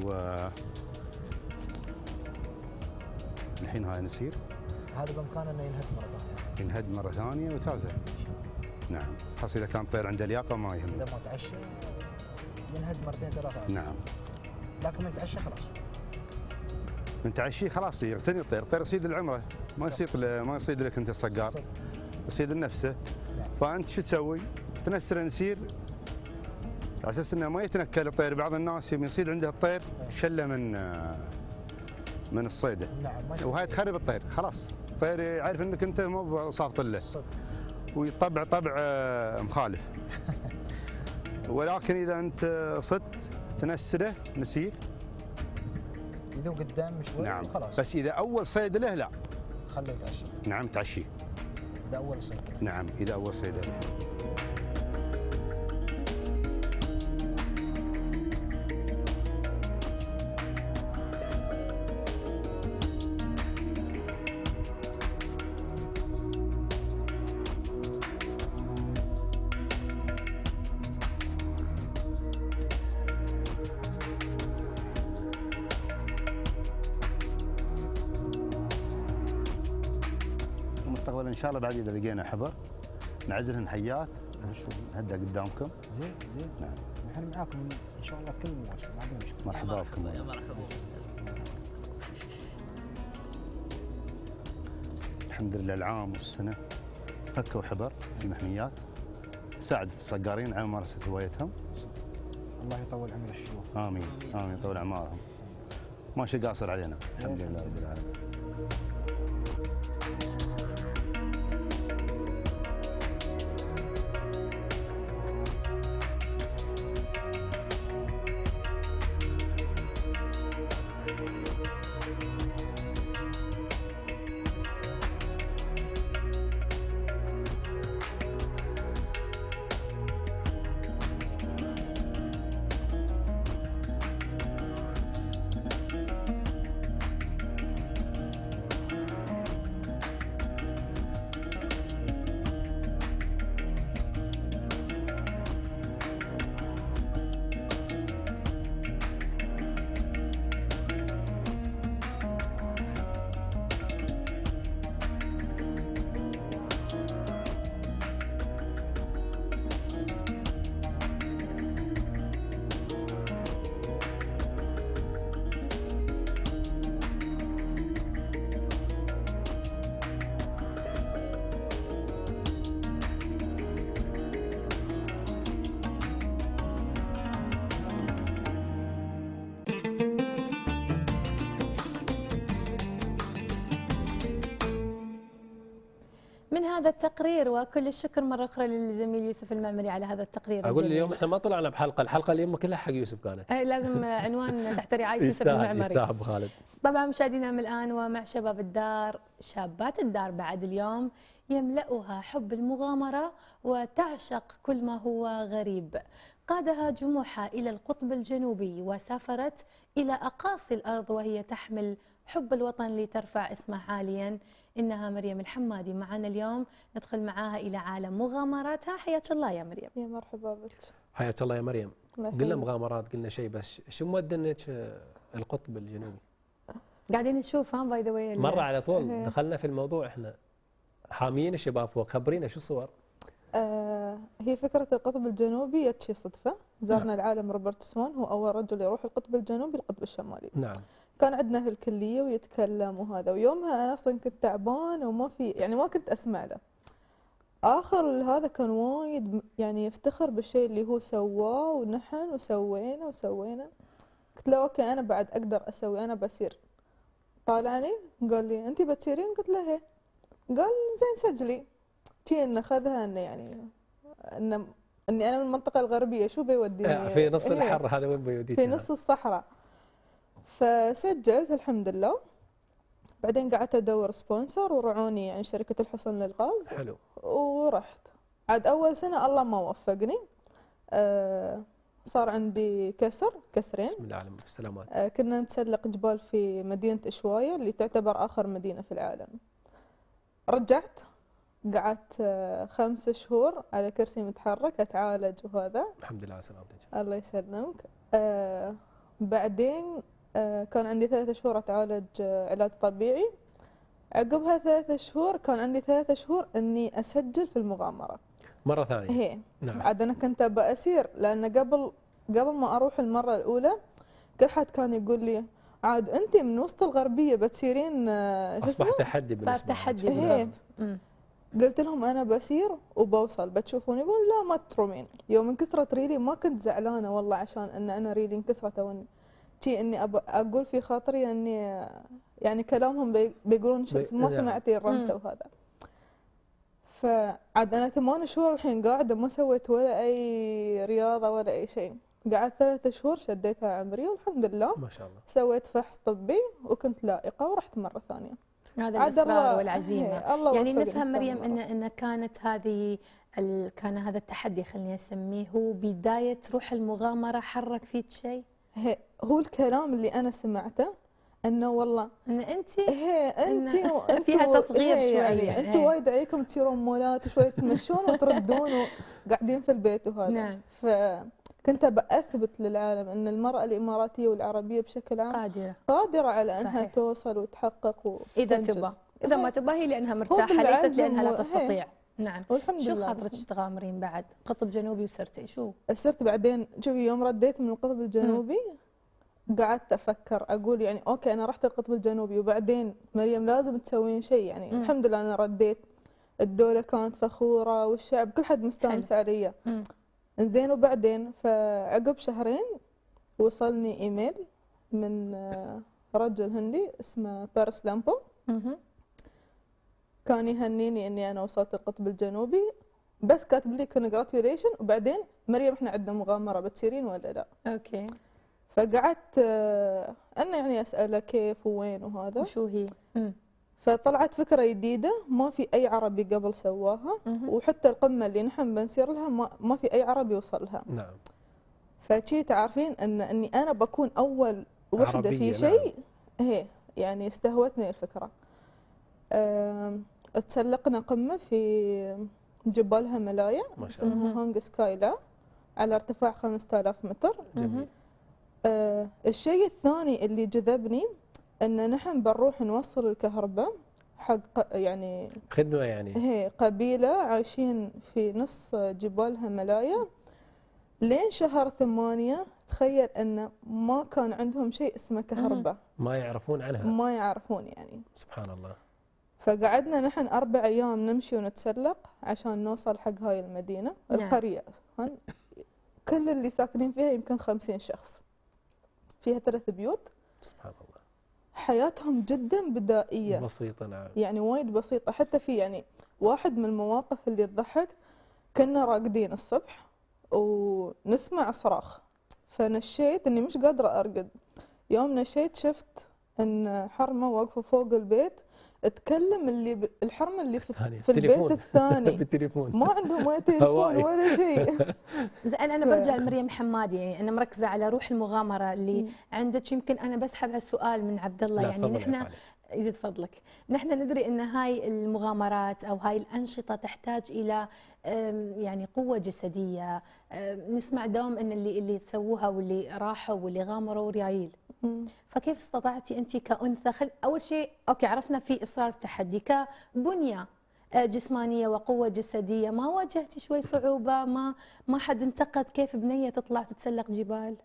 و الحين هاي نسير، هذا بامكانه انه ينهد مره ثانيه. ينهد مره ثانيه وثالثه. نعم، خاصه اذا كان طير عنده لياقه ما يهم. اذا ما تعشى ينهد مرتين ثلاثه. نعم. لكن من تعشى خلاص. من تعشيه خلاص يغتني الطير، الطير يصيد لعمره، ما يصيد ما يصيد لك انت الصقار. يصيد لنفسه. فانت شو تسوي؟ تنسره نسير على اساس انه ما يتنكل الطير، بعض الناس يصيد عنده الطير شله من الصيده. نعم. وهاي تخرب الطير، خلاص الطير يعرف انك انت مو صافط له ويطبع طبع مخالف. ولكن اذا انت صدت تنسره نسير يذوق الدم شوي. نعم. وخلاص. بس اذا اول صيد له لا خليه يتعشى. نعم تعشيه اذا اول صيد. نعم اذا اول صيد له. ان شاء الله بعد اذا لقينا حبر نعزل نحيات نهدها قدامكم. زين زين. نعم نحن معاكم ان شاء الله كل المواسم، ما عندنا مشكله. مرحبا بكم. يا مرحبا. الحمد لله العام والسنه فكوا حبر المحميات، ساعدت الصقارين على ممارسه هوايتهم. الله يطول عمر الشيوخ. امين امين يطول اعمارهم. ما شيء قاصر علينا الحمد لله رب العالمين. من هذا التقرير. وكل الشكر مرة أخرى للزميل يوسف المعمري على هذا التقرير. أقول اليوم إحنا ما طلعنا بحلقة، الحلقة اليوم كلها حق يوسف كانت. لازم عنوان تحت رعاية يوسف المعمري. يستاهل أبو خالد. طبعا مشاهدينا من الآن ومع شباب الدار، شابات الدار بعد اليوم يملأها حب المغامرة وتعشق كل ما هو غريب. قادها جموحها إلى القطب الجنوبي وسافرت إلى أقاصي الأرض وهي تحمل حب الوطن لترفع اسمها عاليا. إنها مريم الحمادي معنا اليوم، ندخل معاها إلى عالم مغامراتها. حياك الله يا مريم. يا مرحبا بك. حياك الله يا مريم. قلنا مغامرات، قلنا شيء، بس شو مودنك القطب الجنوبي؟ قاعدين نشوف باي ذا واي مرة على طول دخلنا في الموضوع، احنا حاميين الشباب وخبرينا شو الصور. هي فكرة القطب الجنوبي يتشي صدفة. زارنا نعم. العالم روبرت سوان هو أول رجل يروح القطب الجنوبي القطب الشمالي. نعم. كان عندنا في الكلية ويتكلم وهذا، ويومها أنا أصلا كنت تعبان وما في يعني ما كنت أسمع له. آخر هذا كان وايد يعني يفتخر بالشيء اللي هو سواه، ونحن وسوينا. قلت له أوكي أنا بعد أقدر أسوي، أنا بسير. طالعني قال لي أنت بتسيرين؟ قلت له هي. قال زين سجلي. شيء إن أخذها إنه يعني إني أنا من المنطقة الغربية، شو بيوديني في نص الحر هذا وين بيوديني؟ في نص الصحراء. فسجلت الحمد لله. بعدين قعدت أدور سبونسر ورعوني يعني شركة الحصن للغاز. حلو. ورحت عاد أول سنة الله ما وفقني. صار عندي كسرين. بسم الله العالمين والسلامات. كنا نتسلق جبال في مدينة إشواية اللي تعتبر آخر مدينة في العالم. رجعت قعدت 5 شهور على كرسي متحرك أتعالج وهذا. الحمد لله على سلامتك. الله يسلمك. بعدين كان عندي 3 شهور أتعالج علاج طبيعي. عقبها 3 شهور كان عندي 3 شهور إني أسجل في المغامرة مرة ثانية. هي. نعم. عاد أنا كنت أبى أسير، لأن قبل ما أروح المرة الأولى كل حد كان يقول لي عاد أنت من وسط الغربية بتسيرين شو اسمه؟ أصبح تحدي بالنسبة لي. صار تحدي بالضبط. قلت لهم أنا بسير وبوصل بتشوفوني. يقول لا ما ترومين. يوم انكسرت ريلي ما كنت زعلانة والله عشان أن أنا ريلي انكسرت، وإني شيء إني أقول في خاطري إني يعني كلامهم بيقولون ما سمعتي الرمسة وهذا. فعاد أنا 8 شهور الحين قاعدة ما سويت ولا أي رياضة ولا أي شيء. قعدت 3 شهور شديتها عمري والحمد لله ما شاء الله. سويت فحص طبي وكنت لائقة ورحت مرة ثانية. هذا الإصرار والعزيمة. يعني نفهم مريم ان كانت هذه كان هذا التحدي، خليني اسميه هو بداية روح المغامرة. حرك فيك شيء؟ هو الكلام اللي انا سمعته انه والله ان انت إن فيها تصغير شوية يعني انتم وايد عليكم تسيرون مولات وشوية تمشون وتردون وقاعدين في البيت وهذا. نعم. كنت بأثبت للعالم أن المرأة الإماراتية والعربية بشكل عام قادرة على أنها صحيح. توصل وتحقق إذا تبى، إذا ما تبى هي لأنها مرتاحة، ليست لأنها لا تستطيع. نعم. شو خاطرك تغامرين بعد قطب جنوبي وسرتي شو؟ سرت بعدين شوفي يوم رديت من القطب الجنوبي قعدت أفكر أقول يعني أوكي أنا رحت القطب الجنوبي وبعدين مريم لازم تسوين شيء يعني. الحمد لله أنا رديت، الدولة كانت فخورة والشعب كل حد مستانس علي. انزين وبعدين فعقب 2 شهر وصلني ايميل من رجل هندي اسمه بارس لامبو. كان يهنيني اني انا وصلت القطب الجنوبي، بس كاتب لي كونجراتيوليشن وبعدين مريم احنا عندنا مغامره بتسيرين ولا لا؟ اوكي. فقعدت انا يعني اساله كيف وين وهذا وشو هي. فطلعت فكرة جديدة ما في أي عربي قبل سواها، وحتى القمة اللي نحن بنسير لها ما في أي عربي وصل لها. نعم. فشي تعرفين أني أنا بكون أول وحدة في شيء. نعم. هي يعني استهوتني الفكرة. اتسلقنا قمة في جبال هيمالايا اسمها هونغ سكايلا على ارتفاع 5000 متر. جميل. الشيء الثاني اللي جذبني أن نحن بنروح نوصل الكهرباء حق يعني خدمة يعني هي قبيلة عايشين في نص جبال هيمالايا لين شهر 8. تخيل أن ما كان عندهم شيء اسمه كهرباء، ما يعرفون عنها، ما يعرفون يعني. سبحان الله. فقعدنا نحن 4 أيام نمشي ونتسلق عشان نوصل حق هاي المدينة. نعم. القرية كل اللي ساكنين فيها يمكن 50 شخص، فيها 3 بيوت. سبحان الله. حياتهم جدا بدائية بسيطة. نعم. يعني وايد بسيطة، حتى في يعني واحد من المواقف اللي تضحك، كنا راقدين الصبح ونسمع صراخ، فنشيت اني مش قادرة ارقد. يوم نشيت شفت ان حرمة واقفة فوق البيت تكلم الحرمة اللي في البيت الثاني بالتليفون، ما عندهم ولا تليفون ولا شيء. زين انا برجع لمريم الحمادي، يعني انا مركزة على روح المغامرة اللي عندك. يمكن انا بسحب على السؤال من عبد الله، يعني نحن يزيد فضلك، نحن ندري ان هاي المغامرات او هاي الانشطه تحتاج الى يعني قوه جسديه، نسمع دوم ان اللي تسووها واللي راحوا واللي غامروا ريايل، فكيف استطعتي انت كانثى اول شيء اوكي عرفنا في اصرار تحدي كبنيه جسمانيه وقوه جسديه، ما واجهتي شوي صعوبه؟ ما حد انتقد كيف بنيه تطلع تتسلق جبال؟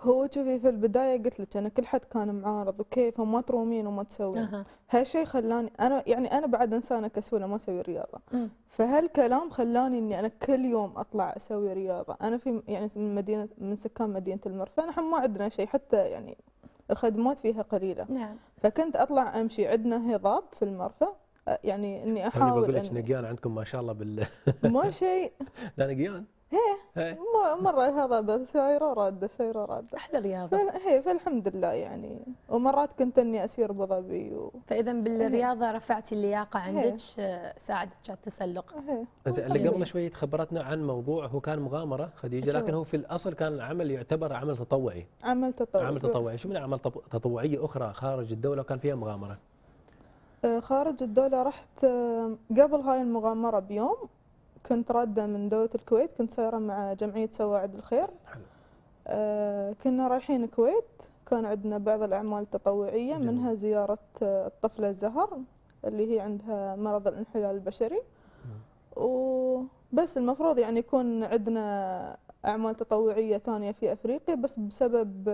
هو شوفي في البداية قلت لك أنا كل حد كان معارض وكيف وما ترومين وما تسوين. هالشيء خلاني أنا بعد إنسانة كسولة ما أسوي رياضة، فهالكلام خلاني إني أنا كل يوم أطلع أسوي رياضة. أنا في يعني من سكان مدينة المرفأ، نحن ما عندنا شيء حتى يعني الخدمات فيها قليلة. نعم. فكنت أطلع أمشي، عندنا هضاب في المرفأ، يعني إني أحاول. أنا بقول لك نقيان عندكم ما شاء الله بال. ما شيء. لا نقيان. هي مرة هذا بسيارة رادة سيارة رادة، أحلى رياضة هي، فالحمد لله يعني. ومرات كنت أني أسير بظبي فإذا بالرياضة رفعتي اللياقة عندك، ساعدتك على التسلق. اللي قبل شوي خبرتنا عن موضوع هو كان مغامرة خديجة، لكن هو في الأصل كان عمل يعتبر عمل تطوعي. عمل تطوعي. شو من أعمال تطوعية أخرى خارج الدولة وكان فيها مغامرة؟ خارج الدولة رحت قبل هاي المغامرة بيوم، كنت رادة من دولة الكويت، كنت سايرة مع جمعية سواعد الخير. حلو. كنا رايحين الكويت، كان عندنا بعض الأعمال التطوعية. جميل. منها زيارة الطفلة زهر اللي هي عندها مرض الانحلال البشري. وبس المفروض يعني يكون عندنا أعمال تطوعية ثانية في أفريقيا، بس بسبب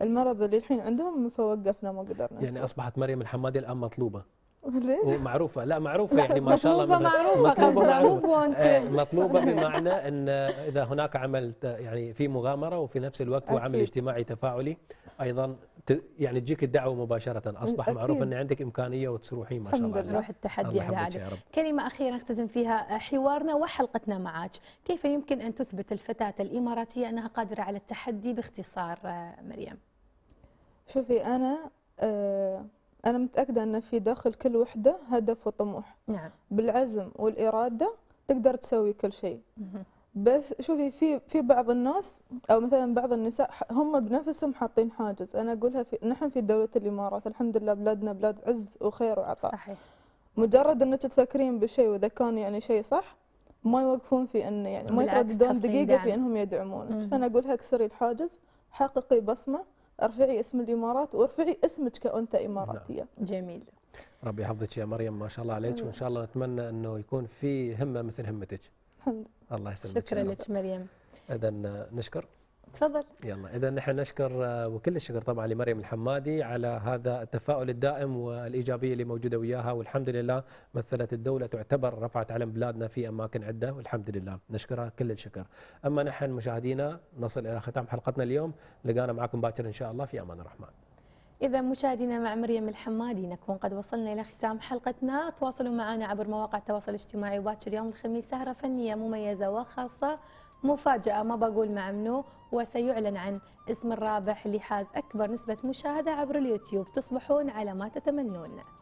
المرض اللي الحين عندهم فوقفنا ما قدرنا. يعني نسوي. أصبحت مريم الحمادي الآن مطلوبة. ومعروفة، لا معروفة يعني ما شاء الله مطلوبة بمعنى أن إذا هناك عمل يعني في مغامرة وفي نفس الوقت هو عمل اجتماعي تفاعلي أيضا، يعني تجيك الدعوة مباشرة. أصبح أكيد. معروف أن عندك إمكانية وتروحين ما شاء الله. روح التحدي عليك. كلمة أخيرة نختزم فيها حوارنا وحلقتنا معك، كيف يمكن أن تثبت الفتاة الإماراتية أنها قادرة على التحدي باختصار مريم؟ شوفي أنا متأكدة أن في داخل كل وحدة هدف وطموح. نعم. بالعزم والإرادة تقدر تسوي كل شيء. بس شوفي في بعض الناس أو مثلا بعض النساء هم بنفسهم حاطين حاجز. أنا أقولها نحن في دولة الإمارات الحمد لله بلادنا بلاد عز وخير وعطاء. صحيح. مجرد أنك تفكرين بشيء وإذا كان يعني شيء صح ما يوقفون في أن يعني ما يترددون دقيقة في أنهم يدعمونك. أنا أقولها اكسري الحاجز، حققي بصمة، ارفعي اسم الامارات وارفعي اسمك كأنثى اماراتيه. جميل. ربي يحفظك يا مريم، ما شاء الله عليك، وان شاء الله نتمنى انه يكون في همه مثل همتك. الحمد لله. الله يسلمك. شكرا لك مريم. اذا نشكر. تفضل. يلا اذا نحن نشكر وكل الشكر طبعا لمريم الحمادي على هذا التفاؤل الدائم والايجابيه اللي موجوده وياها، والحمد لله مثلت الدوله، تعتبر رفعت علم بلادنا في اماكن عده والحمد لله نشكرها كل الشكر. اما نحن مشاهدينا نصل الى ختام حلقتنا اليوم، لقانا معكم باكر ان شاء الله في امان الرحمن. إذا مشاهدينا مع مريم الحمادي نكون قد وصلنا إلى ختام حلقتنا، تواصلوا معنا عبر مواقع التواصل الاجتماعي. وباكر يوم الخميس سهرة فنية مميزة وخاصة، مفاجأة ما بقول مع منو، وسيعلن عن اسم الرابح اللي حاز أكبر نسبة مشاهدة عبر اليوتيوب. تصبحون على ما تتمنون.